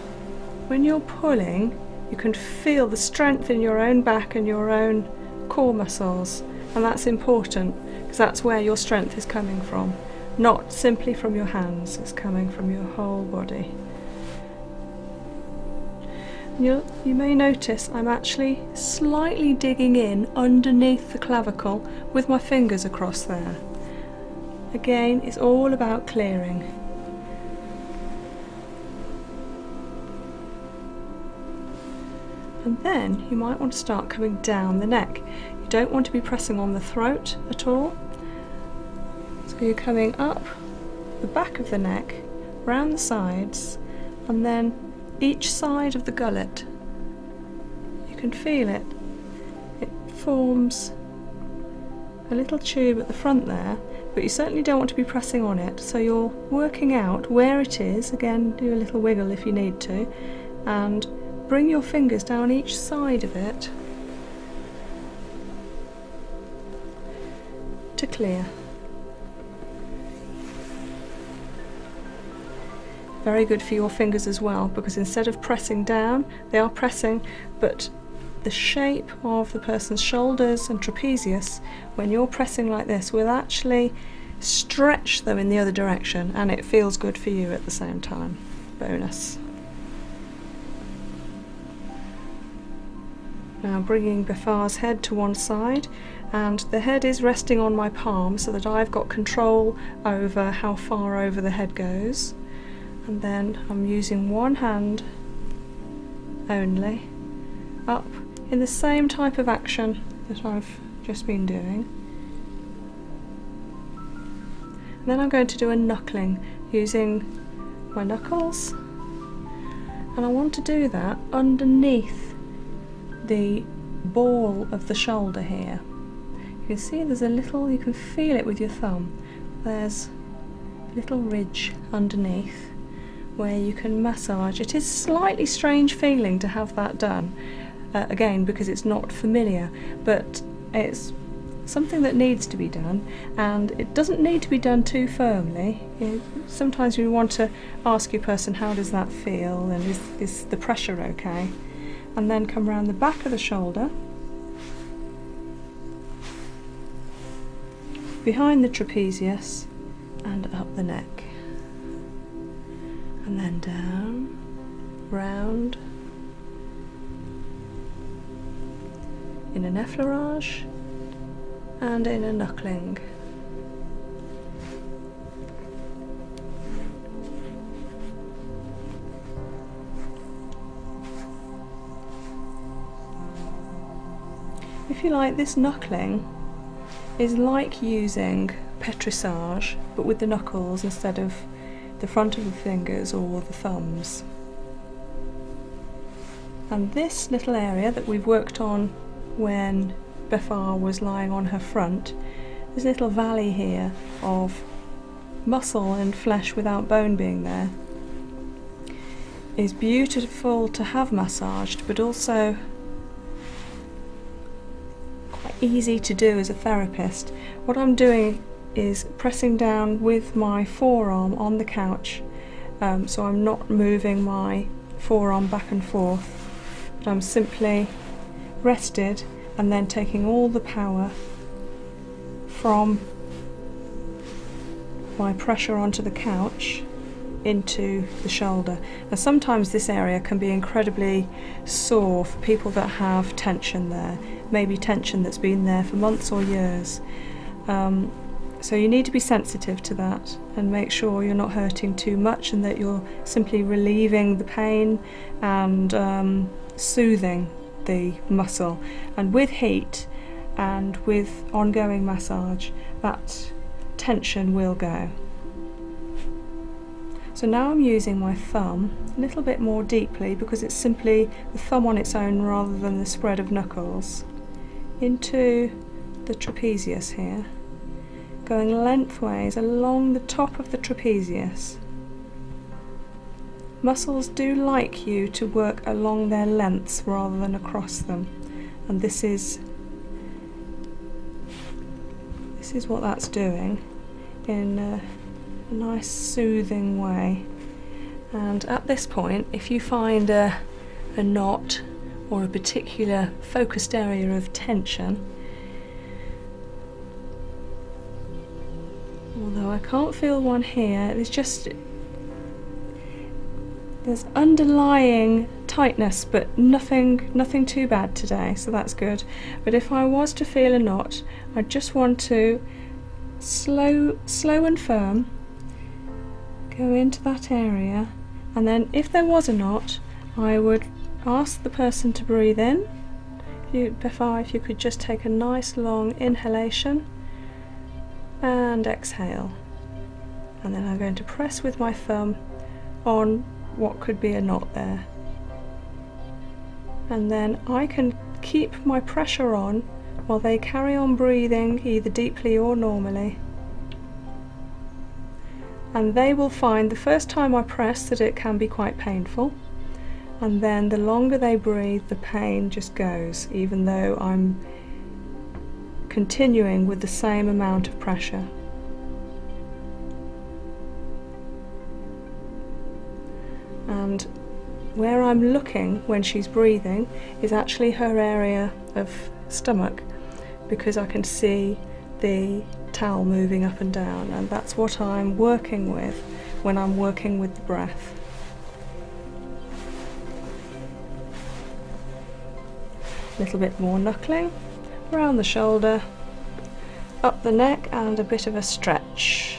when you're pulling, you can feel the strength in your own back and your own core muscles, and that's important. That's where your strength is coming from, not simply from your hands, it's coming from your whole body. You may notice I'm actually slightly digging in underneath the clavicle with my fingers across there. Again, it's all about clearing. And then you might want to start coming down the neck. You don't want to be pressing on the throat at all. So you're coming up the back of the neck, round the sides, and then each side of the gullet. You can feel it. It forms a little tube at the front there, but you certainly don't want to be pressing on it, so you're working out where it is. Again, do a little wiggle if you need to, and bring your fingers down each side of it to clear. Very good for your fingers as well, because instead of pressing down, they are pressing, but the shape of the person's shoulders and trapezius, when you're pressing like this, will actually stretch them in the other direction, and it feels good for you at the same time. Bonus. Now bringing Bifar's head to one side, and the head is resting on my palm so that I've got control over how far over the head goes. And then I'm using one hand only, up in the same type of action that I've just been doing. And then I'm going to do a knuckling using my knuckles, and I want to do that underneath the ball of the shoulder here. You can see there's a little, you can feel it with your thumb, there's a little ridge underneath where you can massage. It is slightly strange feeling to have that done, again because it's not familiar, but it's something that needs to be done, and it doesn't need to be done too firmly. Sometimes you want to ask your person, how does that feel, and is the pressure okay? And then come round the back of the shoulder, behind the trapezius, and up the neck, and then down, round, in an effleurage and in a knuckling. If you like, this knuckling is like using petrissage, but with the knuckles instead of the front of the fingers or the thumbs. And this little area that we've worked on when Befar was lying on her front, this little valley here of muscle and flesh without bone being there, is beautiful to have massaged, but also quite easy to do as a therapist. What I'm doing is pressing down with my forearm on the couch, so I'm not moving my forearm back and forth, but I'm simply rested and then taking all the power from my pressure onto the couch into the shoulder. Now sometimes this area can be incredibly sore for people that have tension there, maybe tension that's been there for months or years. So you need to be sensitive to that and make sure you're not hurting too much and that you're simply relieving the pain and soothing the muscle. And with heat and with ongoing massage, that tension will go. So now I'm using my thumb a little bit more deeply, because it's simply the thumb on its own rather than the spread of knuckles, into the trapezius here, going lengthways along the top of the trapezius. Muscles do like you to work along their lengths rather than across them, and this is what that's doing in a nice soothing way. And at this point, if you find a knot or a particular focused area of tension, although I can't feel one here, there's underlying tightness, but nothing too bad today, so that's good. But if I was to feel a knot, I just want to slow and firm go into that area, and then if there was a knot, I would ask the person to breathe in. Befar, if you could just take a nice long inhalation and exhale, and then I'm going to press with my thumb on what could be a knot there, and then I can keep my pressure on while they carry on breathing, either deeply or normally, and they will find the first time I press that it can be quite painful, and then the longer they breathe, the pain just goes, even though I'm continuing with the same amount of pressure. And where I'm looking when she's breathing is actually her area of stomach, because I can see the towel moving up and down, and that's what I'm working with when I'm working with the breath. A little bit more knuckling, round the shoulder, up the neck, and a bit of a stretch.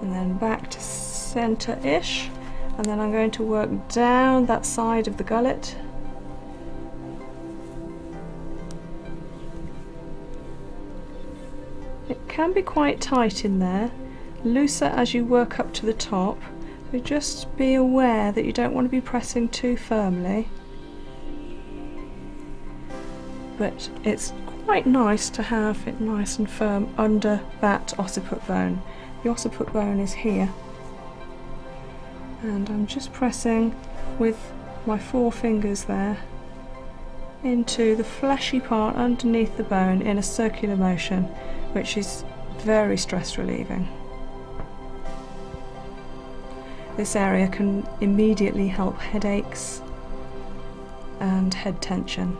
And then back to centre-ish, and then I'm going to work down that side of the gullet, it can be quite tight in there, looser as you work up to the top, so just be aware that you don't want to be pressing too firmly, but it's quite nice to have it nice and firm under that occiput bone. The occiput bone is here, and I'm just pressing with my four fingers there into the fleshy part underneath the bone in a circular motion, which is very stress relieving. This area can immediately help headaches and head tension.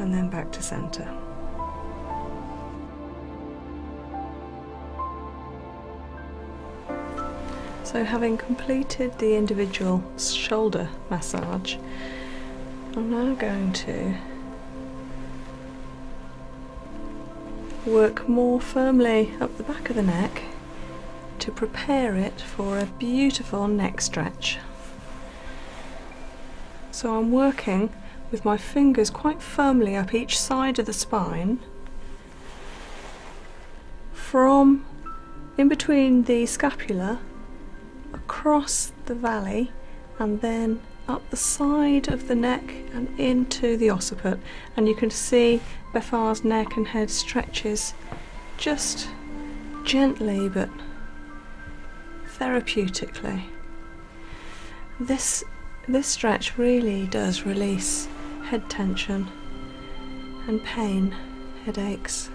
and then back to center. So having completed the individual shoulder massage, I'm now going to work more firmly up the back of the neck to prepare it for a beautiful neck stretch. So I'm working with my fingers quite firmly up each side of the spine, from in between the scapula, across the valley, and then up the side of the neck and into the occiput. And you can see Befar's neck and head stretches just gently but therapeutically. This stretch really does release head tension and pain, headaches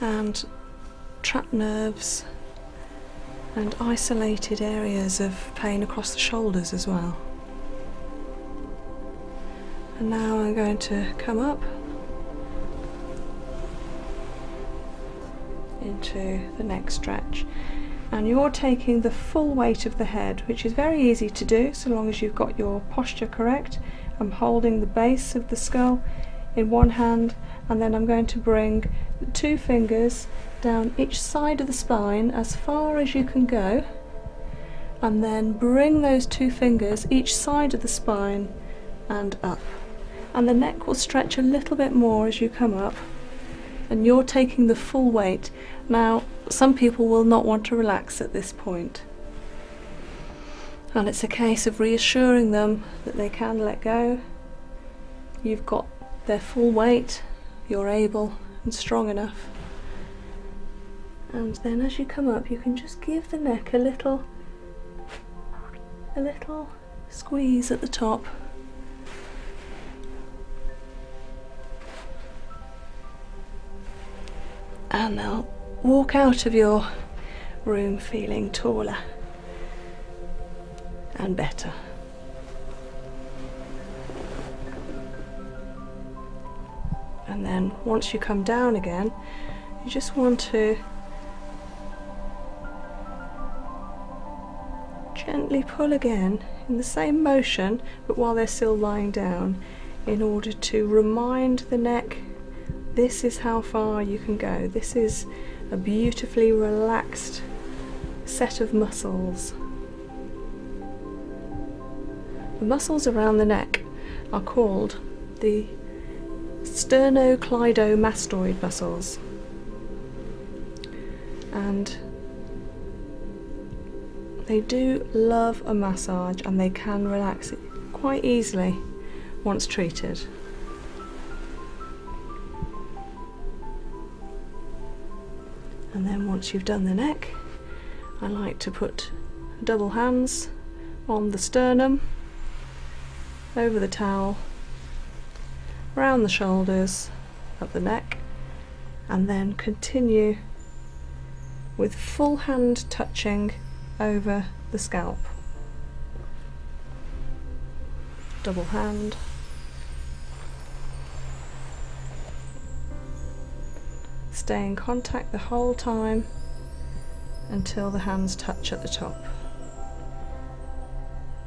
and trapped nerves and isolated areas of pain across the shoulders as well. And now I'm going to come up into the neck stretch. And you're taking the full weight of the head, which is very easy to do so long as you've got your posture correct. I'm holding the base of the skull in one hand, and then I'm going to bring the two fingers down each side of the spine as far as you can go, and then bring those two fingers each side of the spine and up. And the neck will stretch a little bit more as you come up, and you're taking the full weight. Now, some people will not want to relax at this point, and it's a case of reassuring them that they can let go. You've got their full weight, you're able and strong enough. And then as you come up, you can just give the neck a little squeeze at the top. And now walk out of your room feeling taller and better. And then once you come down again, you just want to gently pull again in the same motion, but while they're still lying down, in order to remind the neck, this is how far you can go. This is a beautifully relaxed set of muscles. The muscles around the neck are called the sternocleidomastoid muscles, and they do love a massage, and they can relax it quite easily once treated. And then once you've done the neck, I like to put double hands on the sternum, over the towel, round the shoulders, up the neck, and then continue with full hand touching over the scalp. Double hand, stay in contact the whole time until the hands touch at the top.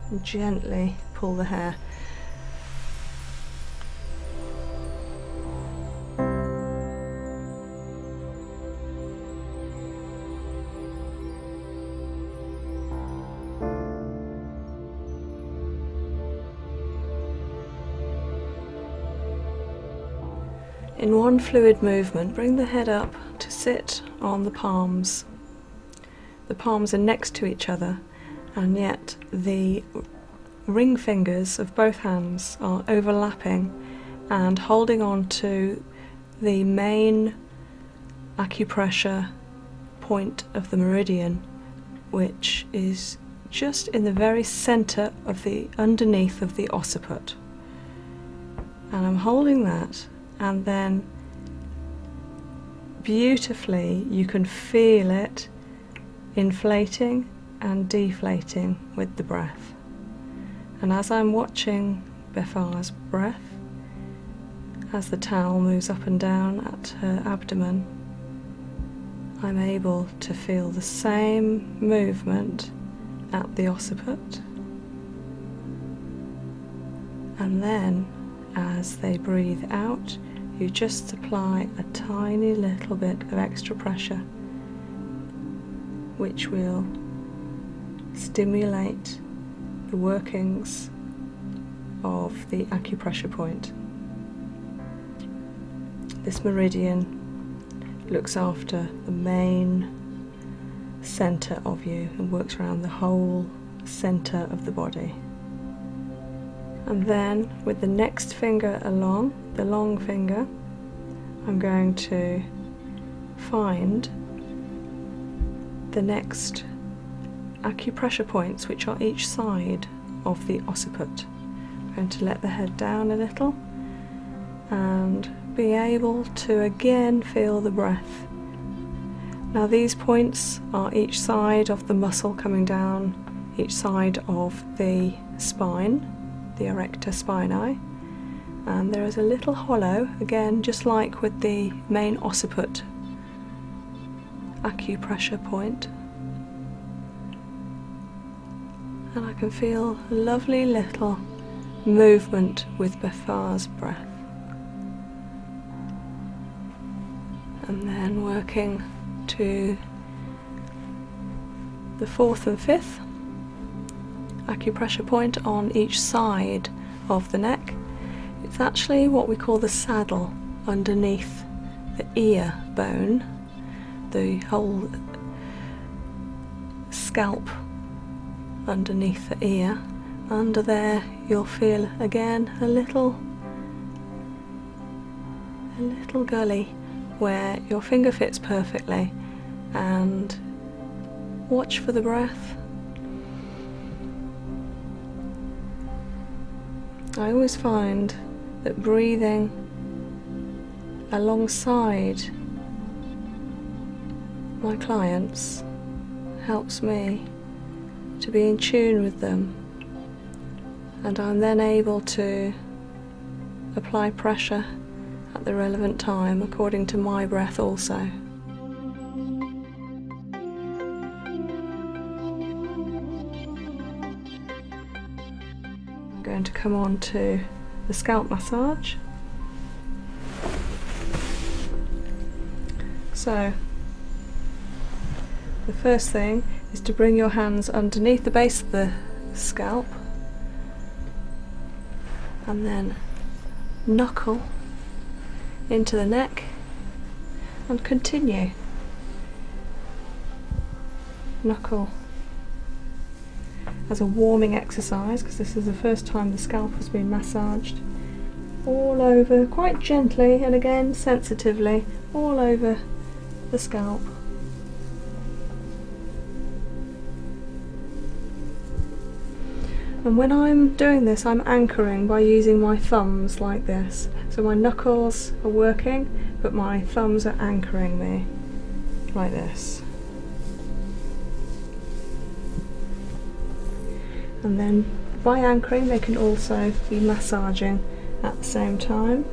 And gently pull the hair. In one fluid movement, bring the head up to sit on the palms. The palms are next to each other, and yet the ring fingers of both hands are overlapping and holding on to the main acupressure point of the meridian, which is just in the very centre of the underneath of the occiput. And I'm holding that, and then beautifully you can feel it inflating and deflating with the breath. And as I'm watching Befar's breath, As the towel moves up and down at her abdomen, I'm able to feel the same movement at the occiput, and then as they breathe out, you just apply a tiny little bit of extra pressure, which will stimulate the workings of the acupressure point. This meridian looks after the main centre of you and works around the whole centre of the body. And then with the next finger along, the long finger, I'm going to find the next acupressure points, which are each side of the occiput. I'm going to let the head down a little and be able to again feel the breath. Now these points are each side of the muscle coming down, each side of the spine, the erector spinae, and there is a little hollow, again just like with the main occiput acupressure point. And I can feel a lovely little movement with Bethar's breath. And then working to the fourth and fifth acupressure point on each side of the neck. It's actually what we call the saddle underneath the ear bone, the whole scalp underneath the ear. Under there you'll feel again a little gully where your finger fits perfectly, and watch for the breath. I always find that breathing alongside my clients helps me to be in tune with them, and I'm then able to apply pressure at the relevant time according to my breath also. I'm going to come on to the scalp massage. So the first thing is to bring your hands underneath the base of the scalp and then knuckle into the neck and continue. Knuckle as a warming exercise, because this is the first time the scalp has been massaged, all over quite gently and again sensitively all over the scalp. And when I'm doing this, I'm anchoring by using my thumbs like this. So my knuckles are working, but my thumbs are anchoring me like this. And then by anchoring, they can also be massaging at the same time.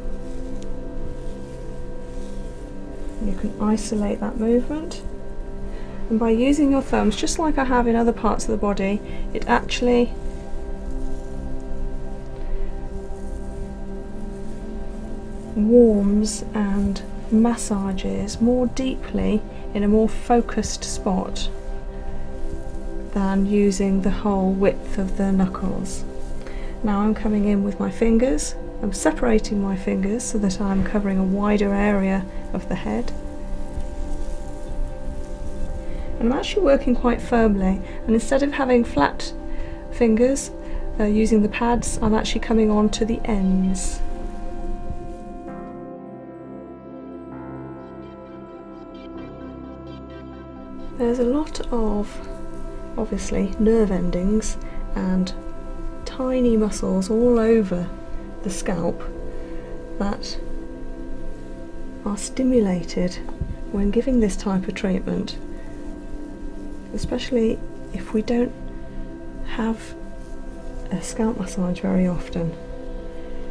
You can isolate that movement. And by using your thumbs, just like I have in other parts of the body, it actually warms and massages more deeply in a more focused spot than using the whole width of the knuckles. Now I'm coming in with my fingers, I'm separating my fingers so that I'm covering a wider area of the head. And I'm actually working quite firmly, and instead of having flat fingers using the pads, I'm actually coming on to the ends. There's a lot of, obviously, nerve endings and tiny muscles all over the scalp that are stimulated when giving this type of treatment, especially if we don't have a scalp massage very often.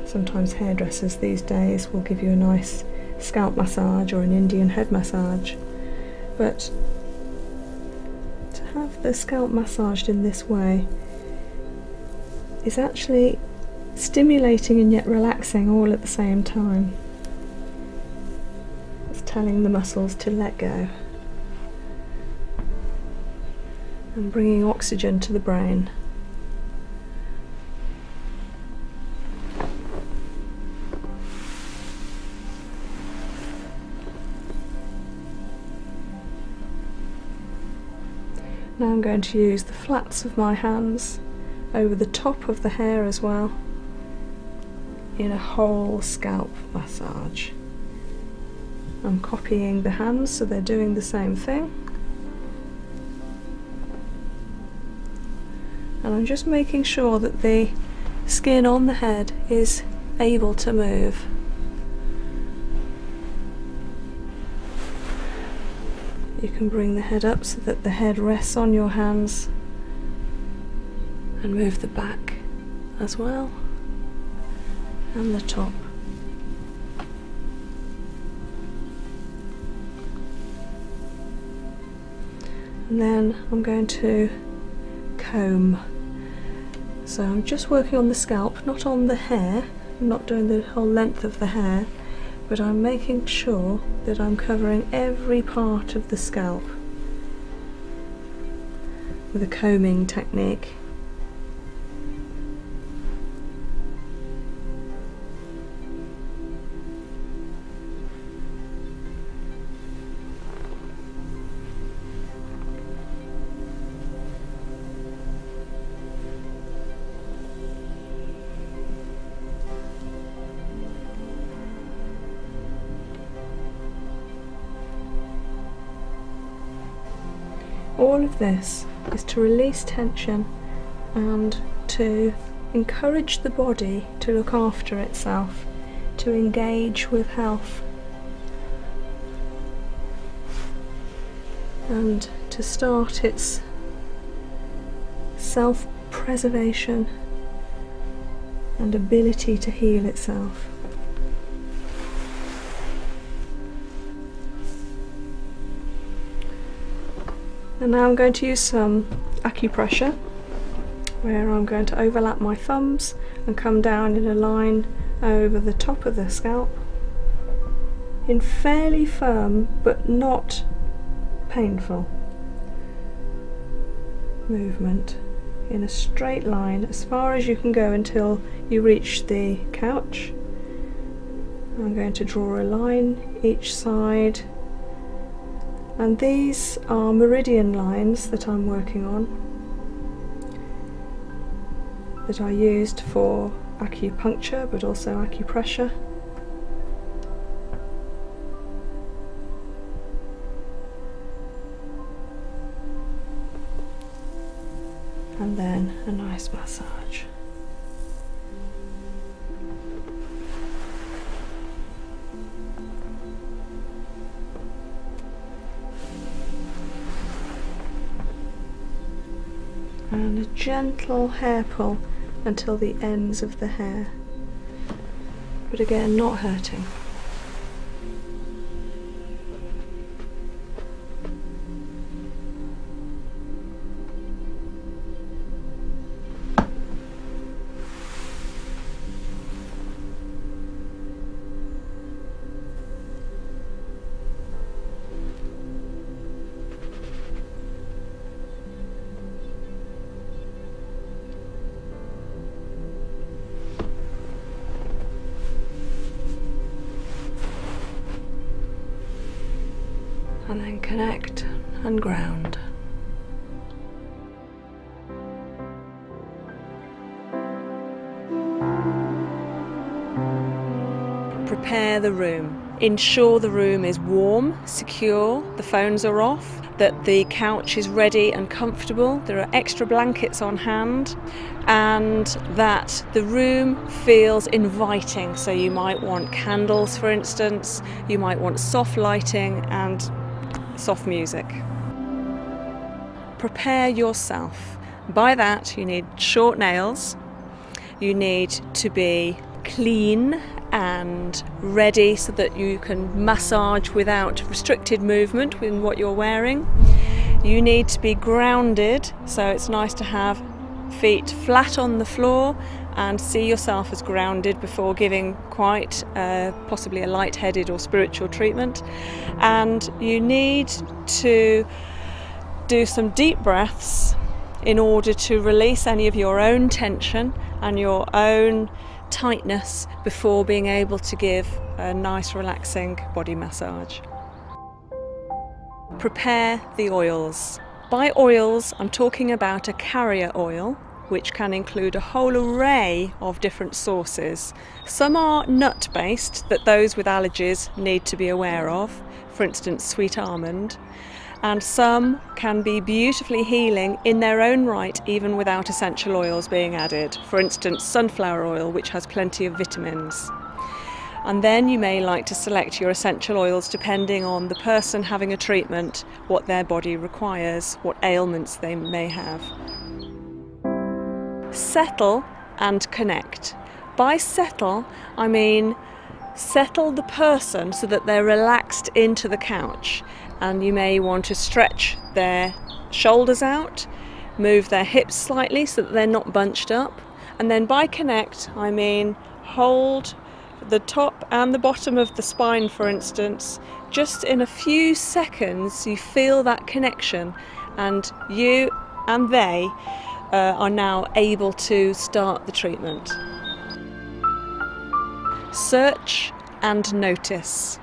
Sometimes hairdressers these days will give you a nice scalp massage or an Indian head massage, but to have the scalp massaged in this way is actually stimulating and yet relaxing all at the same time. It's telling the muscles to let go and bringing oxygen to the brain. Now I'm going to use the flats of my hands over the top of the hair as well in a whole scalp massage. I'm copying the hands so they're doing the same thing. And I'm just making sure that the skin on the head is able to move. You can bring the head up so that the head rests on your hands and move the back as well and the top. And then I'm going to comb. So I'm just working on the scalp, not on the hair. I'm not doing the whole length of the hair, but I'm making sure that I'm covering every part of the scalp with a combing technique. All of this is to release tension and to encourage the body to look after itself, to engage with health, and to start its self-preservation and ability to heal itself. And now I'm going to use some acupressure, where I'm going to overlap my thumbs and come down in a line over the top of the scalp in fairly firm but not painful movement, in a straight line as far as you can go until you reach the couch. I'm going to draw a line each side. And these are meridian lines that I'm working on, that are used for acupuncture but also acupressure. And then a nice massage. And a gentle hair pull until the ends of the hair, but again not hurting. And then connect and ground. Prepare the room. Ensure the room is warm, secure, the phones are off, that the couch is ready and comfortable, there are extra blankets on hand, and that the room feels inviting. So you might want candles, for instance, you might want soft lighting and soft music. Prepare yourself. By that, you need short nails, you need to be clean and ready so that you can massage without restricted movement in what you're wearing. You need to be grounded, so it's nice to have feet flat on the floor and see yourself as grounded before giving quite possibly a light-headed or spiritual treatment. And you need to do some deep breaths in order to release any of your own tension and your own tightness before being able to give a nice relaxing body massage. Prepare the oils. By oils, I'm talking about a carrier oil, which can include a whole array of different sources. Some are nut-based, that those with allergies need to be aware of, for instance sweet almond, and some can be beautifully healing in their own right even without essential oils being added, for instance sunflower oil, which has plenty of vitamins. And then you may like to select your essential oils depending on the person having a treatment, what their body requires, what ailments they may have. Settle and connect. By settle, I mean settle the person so that they're relaxed into the couch, and you may want to stretch their shoulders out, move their hips slightly so that they're not bunched up. And then by connect, I mean hold the top and the bottom of the spine, for instance. Just in a few seconds you feel that connection, and you and they are now able to start the treatment. Search and notice.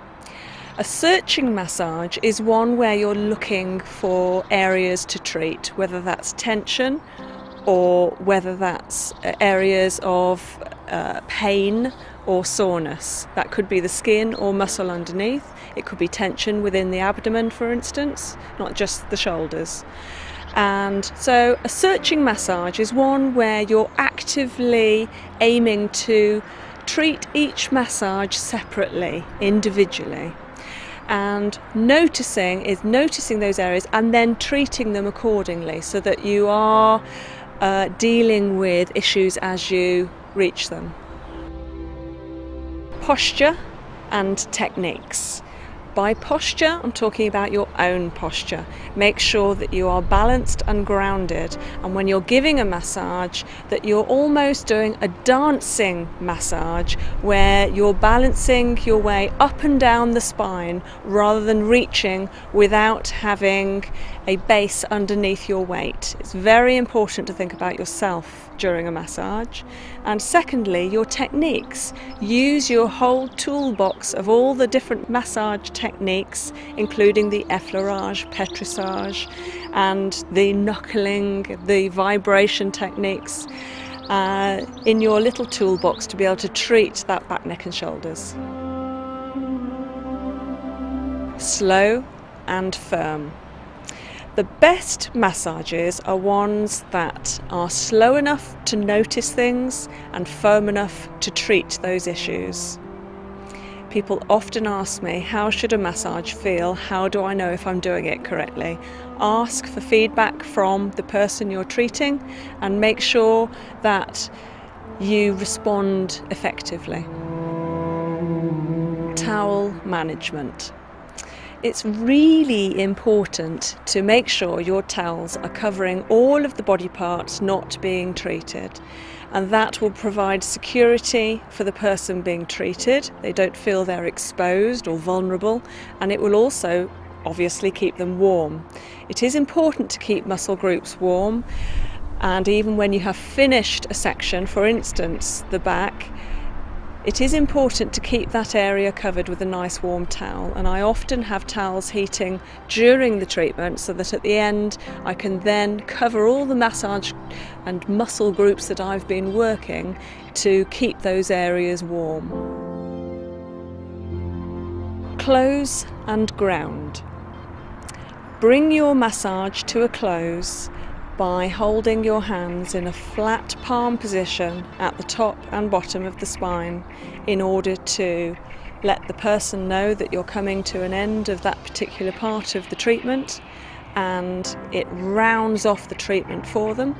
A searching massage is one where you're looking for areas to treat, whether that's tension or whether that's areas of pain or soreness. That could be the skin or muscle underneath. It could be tension within the abdomen, for instance, not just the shoulders. And so a searching massage is one where you're actively aiming to treat each massage separately, individually. And noticing is noticing those areas and then treating them accordingly so that you are dealing with issues as you reach them. Posture and techniques. By posture, I'm talking about your own posture. Make sure that you are balanced and grounded, and when you're giving a massage, that you're almost doing a dancing massage where you're balancing your way up and down the spine rather than reaching without having a base underneath your weight. It's very important to think about yourself during a massage. And secondly, your techniques. Use your whole toolbox of all the different massage techniques, including the effleurage, pétrissage, and the knuckling, the vibration techniques in your little toolbox to be able to treat that back, neck and shoulders. Slow and firm. The best massages are ones that are slow enough to notice things and firm enough to treat those issues. People often ask me, how should a massage feel? How do I know if I'm doing it correctly? Ask for feedback from the person you're treating and make sure that you respond effectively. Towel management. It's really important to make sure your towels are covering all of the body parts not being treated, and that will provide security for the person being treated. They don't feel they're exposed or vulnerable, and it will also obviously keep them warm. It is important to keep muscle groups warm, and even when you have finished a section, for instance the back, it is important to keep that area covered with a nice warm towel, and I often have towels heating during the treatment so that at the end I can then cover all the massage and muscle groups that I've been working to keep those areas warm. Close and ground. Bring your massage to a close by holding your hands in a flat palm position at the top and bottom of the spine in order to let the person know that you're coming to an end of that particular part of the treatment, and it rounds off the treatment for them.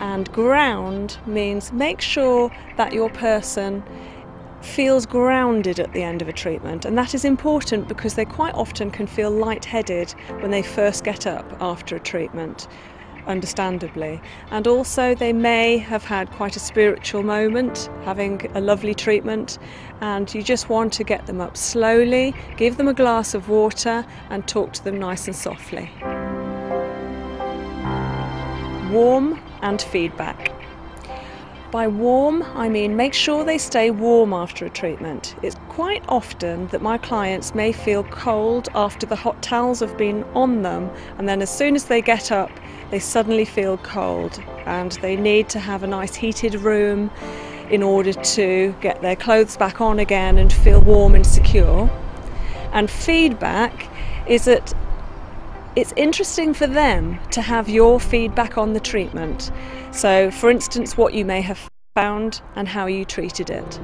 And ground means make sure that your person feels grounded at the end of a treatment, and that is important because they quite often can feel lightheaded when they first get up after a treatment, understandably. And also they may have had quite a spiritual moment, having a lovely treatment, and you just want to get them up slowly, give them a glass of water and talk to them nice and softly. Warm and feedback. By warm, I mean make sure they stay warm after a treatment. It's quite often that my clients may feel cold after the hot towels have been on them, and then as soon as they get up they suddenly feel cold, and they need to have a nice heated room in order to get their clothes back on again and feel warm and secure. And feedback is that it's interesting for them to have your feedback on the treatment. So, for instance, what you may have found and how you treated it.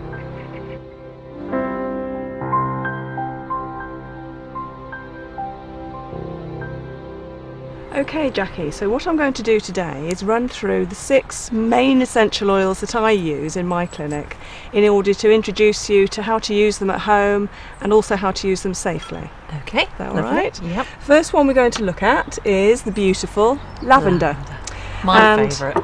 Okay, Jackie, so what I'm going to do today is run through the 6 main essential oils that I use in my clinic in order to introduce you to how to use them at home and also how to use them safely. Okay. Is that all right? Yep. First one we're going to look at is the beautiful lavender. My favourite.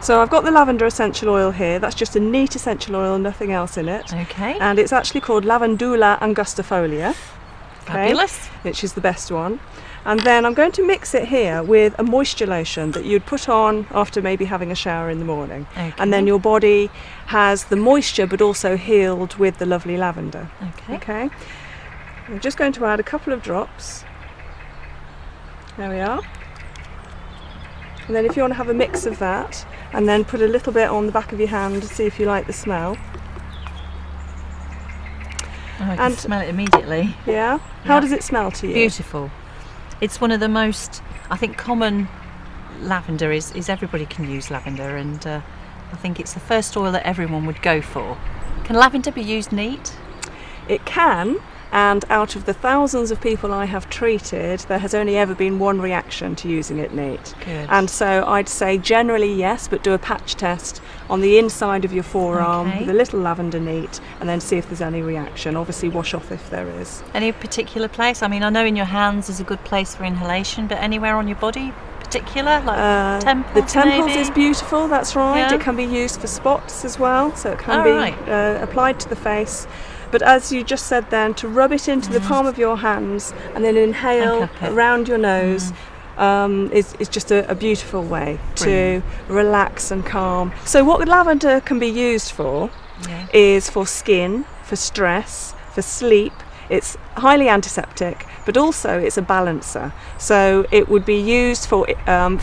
So I've got the lavender essential oil here. That's just a neat essential oil, nothing else in it. Okay. And it's actually called Lavandula angustifolia. Fabulous. Okay, which is the best one. And then I'm going to mix it here with a moisture lotion that you'd put on after maybe having a shower in the morning. Okay. And then your body has the moisture but also healed with the lovely lavender. Okay. Okay. I'm just going to add a couple of drops. There we are. And then if you want to have a mix of that, and then put a little bit on the back of your hand to see if you like the smell. Oh, I can smell it immediately. Yeah? How does it smell to you? Beautiful. It's one of the most, I think, common lavender is everybody can use lavender, and I think it's the first oil that everyone would go for. Can lavender be used neat? It can, and out of the thousands of people I have treated, there has only ever been one reaction to using it neat. Good. And so I'd say generally yes, but do a patch test on the inside of your forearm with a little lavender neat, and then see if there's any reaction. Obviously wash off if there is. Any particular place? I mean, I know in your hands is a good place for inhalation, but anywhere on your body particular, like temples? The temples maybe? Is beautiful, that's right. Yeah. It can be used for spots as well, so it can be applied to the face. But as you just said then, to rub it into the palm of your hands and then inhale and around your nose is just a beautiful way to relax and calm. So what lavender can be used for is for skin, for stress, for sleep. It's highly antiseptic, but also it's a balancer. So it would be used for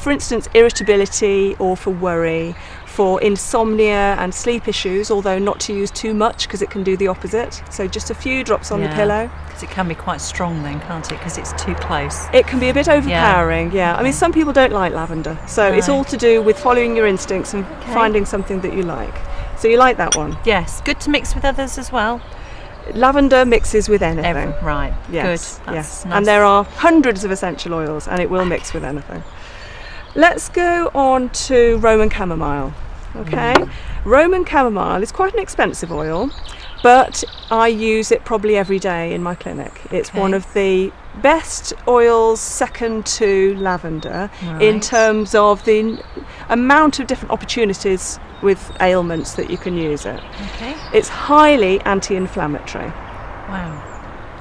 instance, irritability or for worry, for insomnia and sleep issues, although not to use too much because it can do the opposite. So just a few drops on the pillow. Because it can be quite strong then, can't it? Because it's too close. It can be a bit overpowering, yeah. I mean, some people don't like lavender. So it's all to do with following your instincts and finding something that you like. So you like that one? Yes. Good to mix with others as well. Lavender mixes with anything. Right. Yes. Good. Yes. Nice. And there are hundreds of essential oils and it will mix with anything. Let's go on to Roman chamomile. Okay, Roman chamomile is quite an expensive oil, but I use it probably every day in my clinic. It's one of the best oils, second to lavender, in terms of the amount of different opportunities with ailments that you can use it. Okay. It's highly anti-inflammatory. Wow.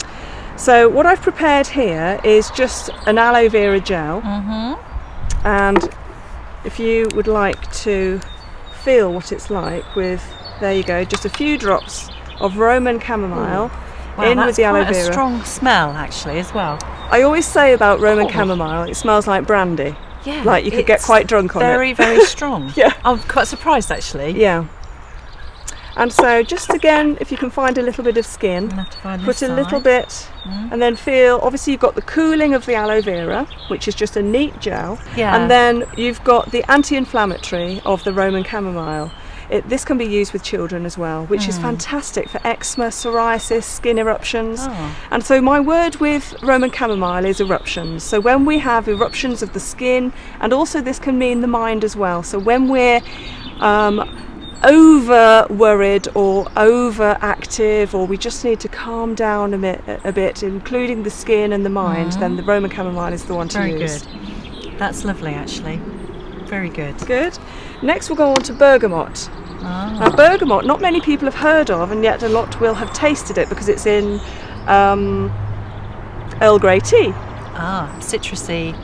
So what I've prepared here is just an aloe vera gel. And if you would like to feel what it's like with, there you go, just a few drops of Roman chamomile in with the aloe vera. That's quite a strong smell actually as well. I always say about Roman chamomile, it smells like brandy. Yeah. Like you could get quite drunk on it. Very, very strong. Yeah. I'm quite surprised actually. Yeah. And so just again, if you can find a little bit of skin, put a little bit and then feel, obviously you've got the cooling of the aloe vera, which is just a neat gel, and then you've got the anti-inflammatory of the Roman chamomile. This can be used with children as well, which is fantastic for eczema, psoriasis, skin eruptions. And so my word with Roman chamomile is eruptions. So when we have eruptions of the skin, and also this can mean the mind as well. So when we're over worried or over active, or we just need to calm down a bit, including the skin and the mind, then the Roman chamomile is the one to use. Very good. That's lovely, actually. Very good. Good. Next we'll go on to bergamot. Now bergamot, not many people have heard of, and yet a lot will have tasted it because it's in Earl Grey tea. Citrusy,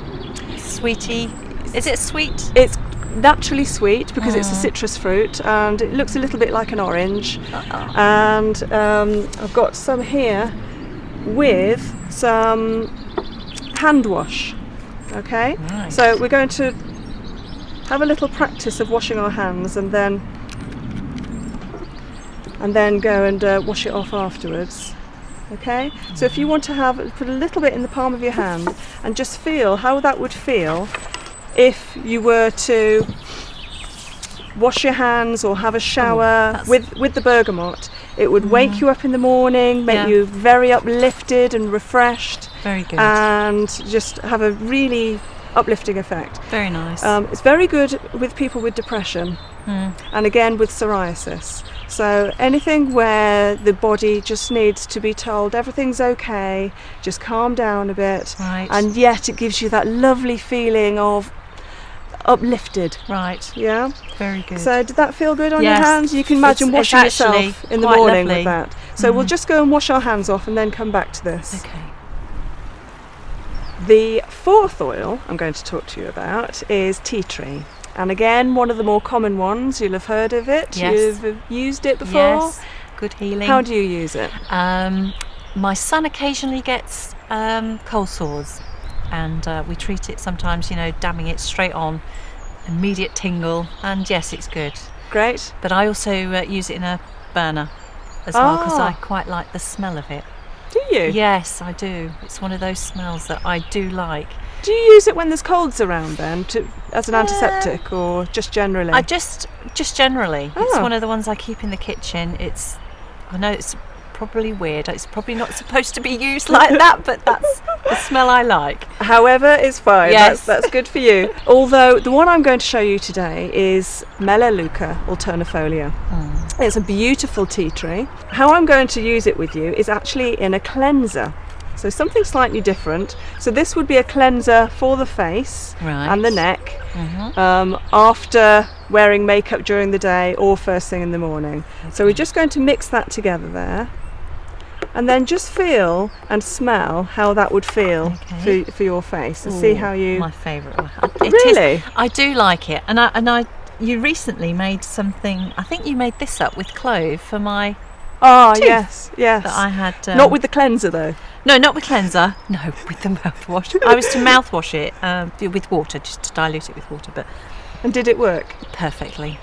sweety. Is it sweet? It's naturally sweet because it's a citrus fruit, and it looks a little bit like an orange. And I've got some here with some hand wash. Okay, right. So we're going to have a little practice of washing our hands, and then go and wash it off afterwards. Okay, so if you want to put a little bit in the palm of your hand and just feel how that would feel if you were to wash your hands or have a shower with the bergamot. It would wake you up in the morning, make you very uplifted and refreshed. Very good. And just have a really uplifting effect. Very nice. It's very good with people with depression and again with psoriasis. So anything where the body just needs to be told everything's okay, just calm down a bit, and yet it gives you that lovely feeling of uplifted. Yeah. Very good. So did that feel good on your hands? You can imagine washing yourself in the morning with that. So we'll just go and wash our hands off and then come back to this. Okay. The fourth oil I'm going to talk to you about is tea tree. And again, one of the more common ones. You'll have heard of it. Yes. You've used it before. Yes. Good healing. How do you use it? My son occasionally gets cold sores, and we treat it sometimes, you know, damming it straight on, immediate tingle, and yes, it's good. Great. But I also use it in a burner as well, because I quite like the smell of it. Do you? Yes, I do. It's one of those smells that I do like. Do you use it when there's colds around then, as an antiseptic, or just generally? I just generally. It's one of the ones I keep in the kitchen. It's, I know it's probably weird. It's probably not supposed to be used like that, but that's the smell I like. However, it's fine. Yes. That's good for you. Although the one I'm going to show you today is Melaleuca alternifolia. It's a beautiful tea tree. How I'm going to use it with you is actually in a cleanser. So something slightly different. So this would be a cleanser for the face and the neck after wearing makeup during the day or first thing in the morning. So we're just going to mix that together there. And then just feel and smell how that would feel for your face, and see how you... My favourite one. Really? I do like it. And you recently made something, I think you made this up with clove for my tooth. Yes. That I had... not with the cleanser though? No, not with cleanser. No, with the mouthwash. I was to mouthwash it with water, just to dilute it with water. But and did it work? Perfectly,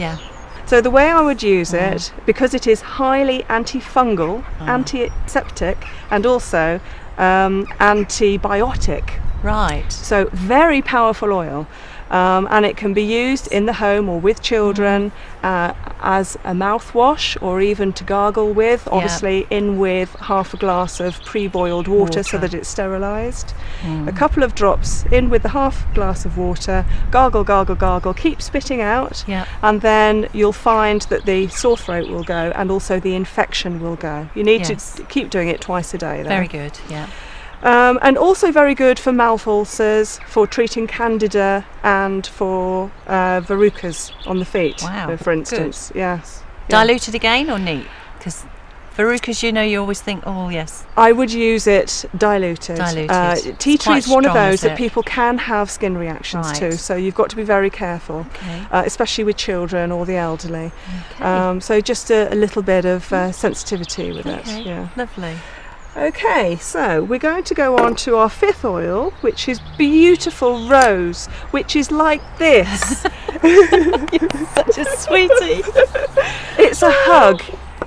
yeah. So the way I would use it, because it is highly antifungal, antiseptic, and also antibiotic. Right. So very powerful oil, and it can be used in the home or with children as a mouthwash, or even to gargle with, obviously in with half a glass of pre-boiled water so that it's sterilised. A couple of drops in with the half glass of water, gargle, gargle, gargle, keep spitting out, and then you'll find that the sore throat will go, and also the infection will go. You need to keep doing it twice a day. Very good, yeah. And also very good for mouth ulcers, for treating candida, and for verrucas on the feet, for instance. Good. Yes. Yeah. Diluted again or neat? Because verrucas, you know, you always think, oh yes. I would use it diluted. Tea tree is one of those that people can have skin reactions to, so you've got to be very careful, especially with children or the elderly. So just a little bit of sensitivity with it. Yeah. Lovely. Okay, so we're going to go on to our fifth oil, which is beautiful rose, which is like this. You're such a sweetie. It's a hug.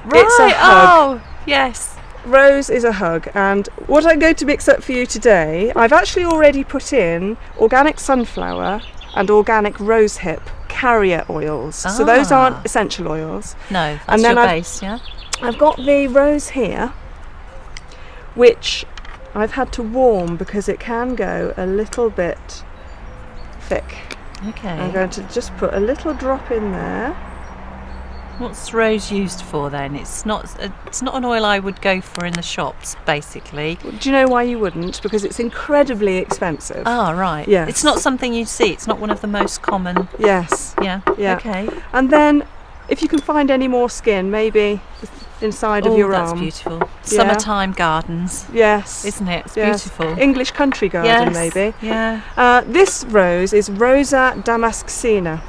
Right. It's a hug. Oh, yes. Rose is a hug, and what I'm going to mix up for you today, I've actually already put in organic sunflower and organic rosehip carrier oils. Ah. So those aren't essential oils. No, that's and then your base, yeah? I've got the rose here, which I've had to warm because it can go a little bit thick. Okay. I'm going to just put a little drop in there. What's rose used for then? It's not an oil I would go for in the shops, basically. Well, do you know why you wouldn't? Because it's incredibly expensive. Ah, right. Yeah. It's not something you see. It's not one of the most common. Yes. Yeah. Yeah. Okay. And then, if you can find any more skin, maybe inside of your arm. Oh, that's beautiful. Summertime gardens. Yes. Isn't it? It's beautiful. English country garden, maybe. Yeah. This rose is Rosa Damascena.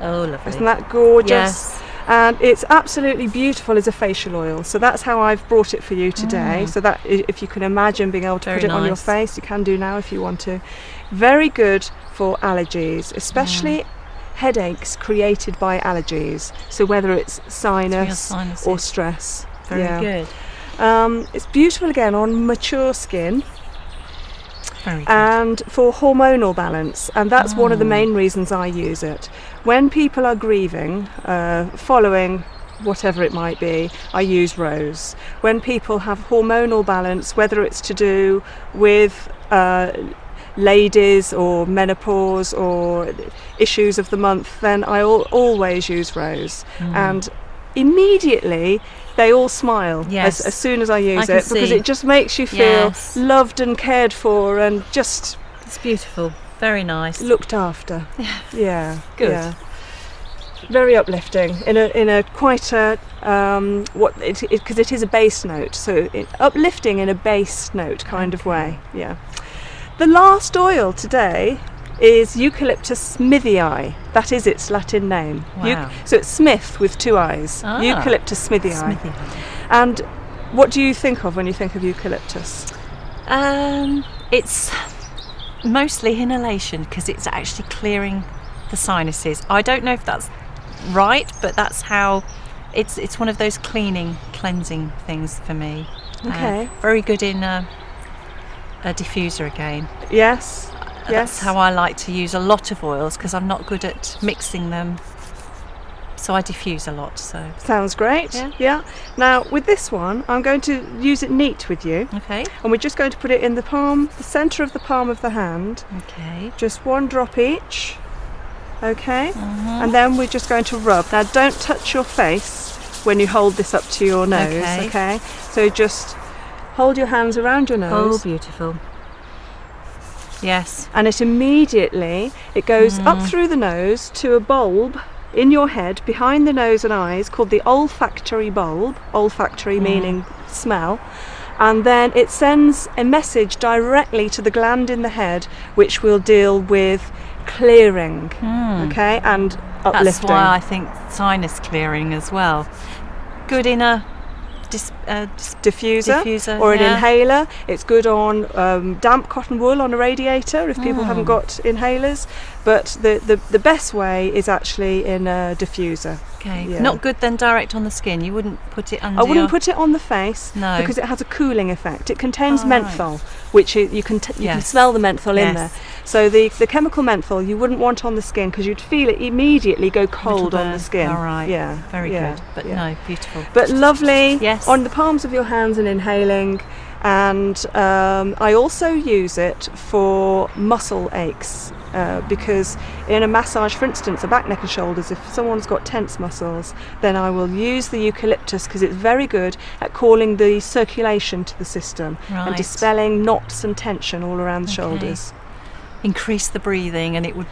Oh, lovely. Isn't that gorgeous? Yes. And it's absolutely beautiful as a facial oil. So that's how I've brought it for you today. Mm. So that if you can imagine being able to put it on your face, you can do now if you want to. Very good for allergies, especially headaches created by allergies. So whether it's sinus or stress. Very good. It's beautiful again on mature skin. And for hormonal balance, and that's one of the main reasons I use it. When people are grieving, following whatever it might be, I use rose. When people have hormonal balance, whether it's to do with ladies or menopause or issues of the month, then I always use rose. And immediately they all smile as soon as I use it, because it just makes you feel loved and cared for and just... It's beautiful, very nice. Looked after. Yeah. Yeah. Good. Yeah. Very uplifting in a quite a because it is a bass note, so uplifting in a bass note kind of way. Yeah. The last oil today is Eucalyptus smithii. That is its Latin name. Wow. So it's Smith with two eyes. Ah. Eucalyptus smithii. And what do you think of when you think of eucalyptus? It's mostly inhalation, because it's actually clearing the sinuses. I don't know if that's right, but that's how it's one of those cleansing things for me. Okay. Very good in a diffuser again. Yes. That's how I like to use a lot of oils, because I'm not good at mixing them, so I diffuse a lot. So sounds great. Yeah. Now with this one, I'm going to use it neat with you. Okay. And we're just going to put it in the palm, the centre of the palm of the hand. Okay. Just one drop each. Okay. And then we're just going to rub. Now don't touch your face when you hold this up to your nose. Okay. Okay? So just hold your hands around your nose. Oh, beautiful. Yes. And it immediately, it goes up through the nose to a bulb in your head, behind the nose and eyes, called the olfactory bulb. Olfactory meaning smell. And then it sends a message directly to the gland in the head, which will deal with clearing, okay, and uplifting. That's why I think sinus clearing as well. Good in a diffuser or an inhaler. It's good on damp cotton wool on a radiator if people haven't got inhalers, but the best way is actually in a diffuser. Okay. Yeah. Not good then direct on the skin. You wouldn't put it under. I wouldn't put it on the face, no, because it has a cooling effect. It contains menthol, which you can smell the menthol in there. So the chemical menthol you wouldn't want on the skin, because you'd feel it immediately go cold on the skin. All right. Yeah. Very good. But no, beautiful. But lovely. Yes. On the palms of your hands and inhaling. And I also use it for muscle aches, because in a massage, for instance, a back, neck and shoulders, if someone's got tense muscles, then I will use the eucalyptus, because it's very good at calling the circulation to the system and dispelling knots and tension all around the shoulders. Increase the breathing, and it would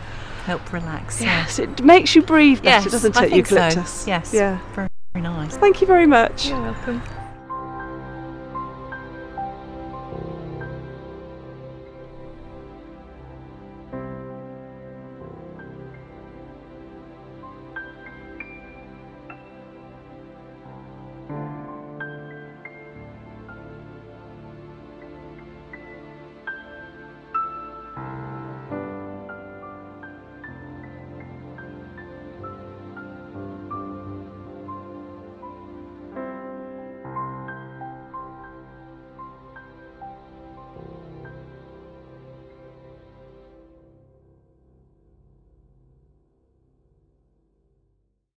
help relax. Yes, it makes you breathe better, doesn't it, eucalyptus? So. Yes. Yeah. Very nice. Thank you very much. You're welcome.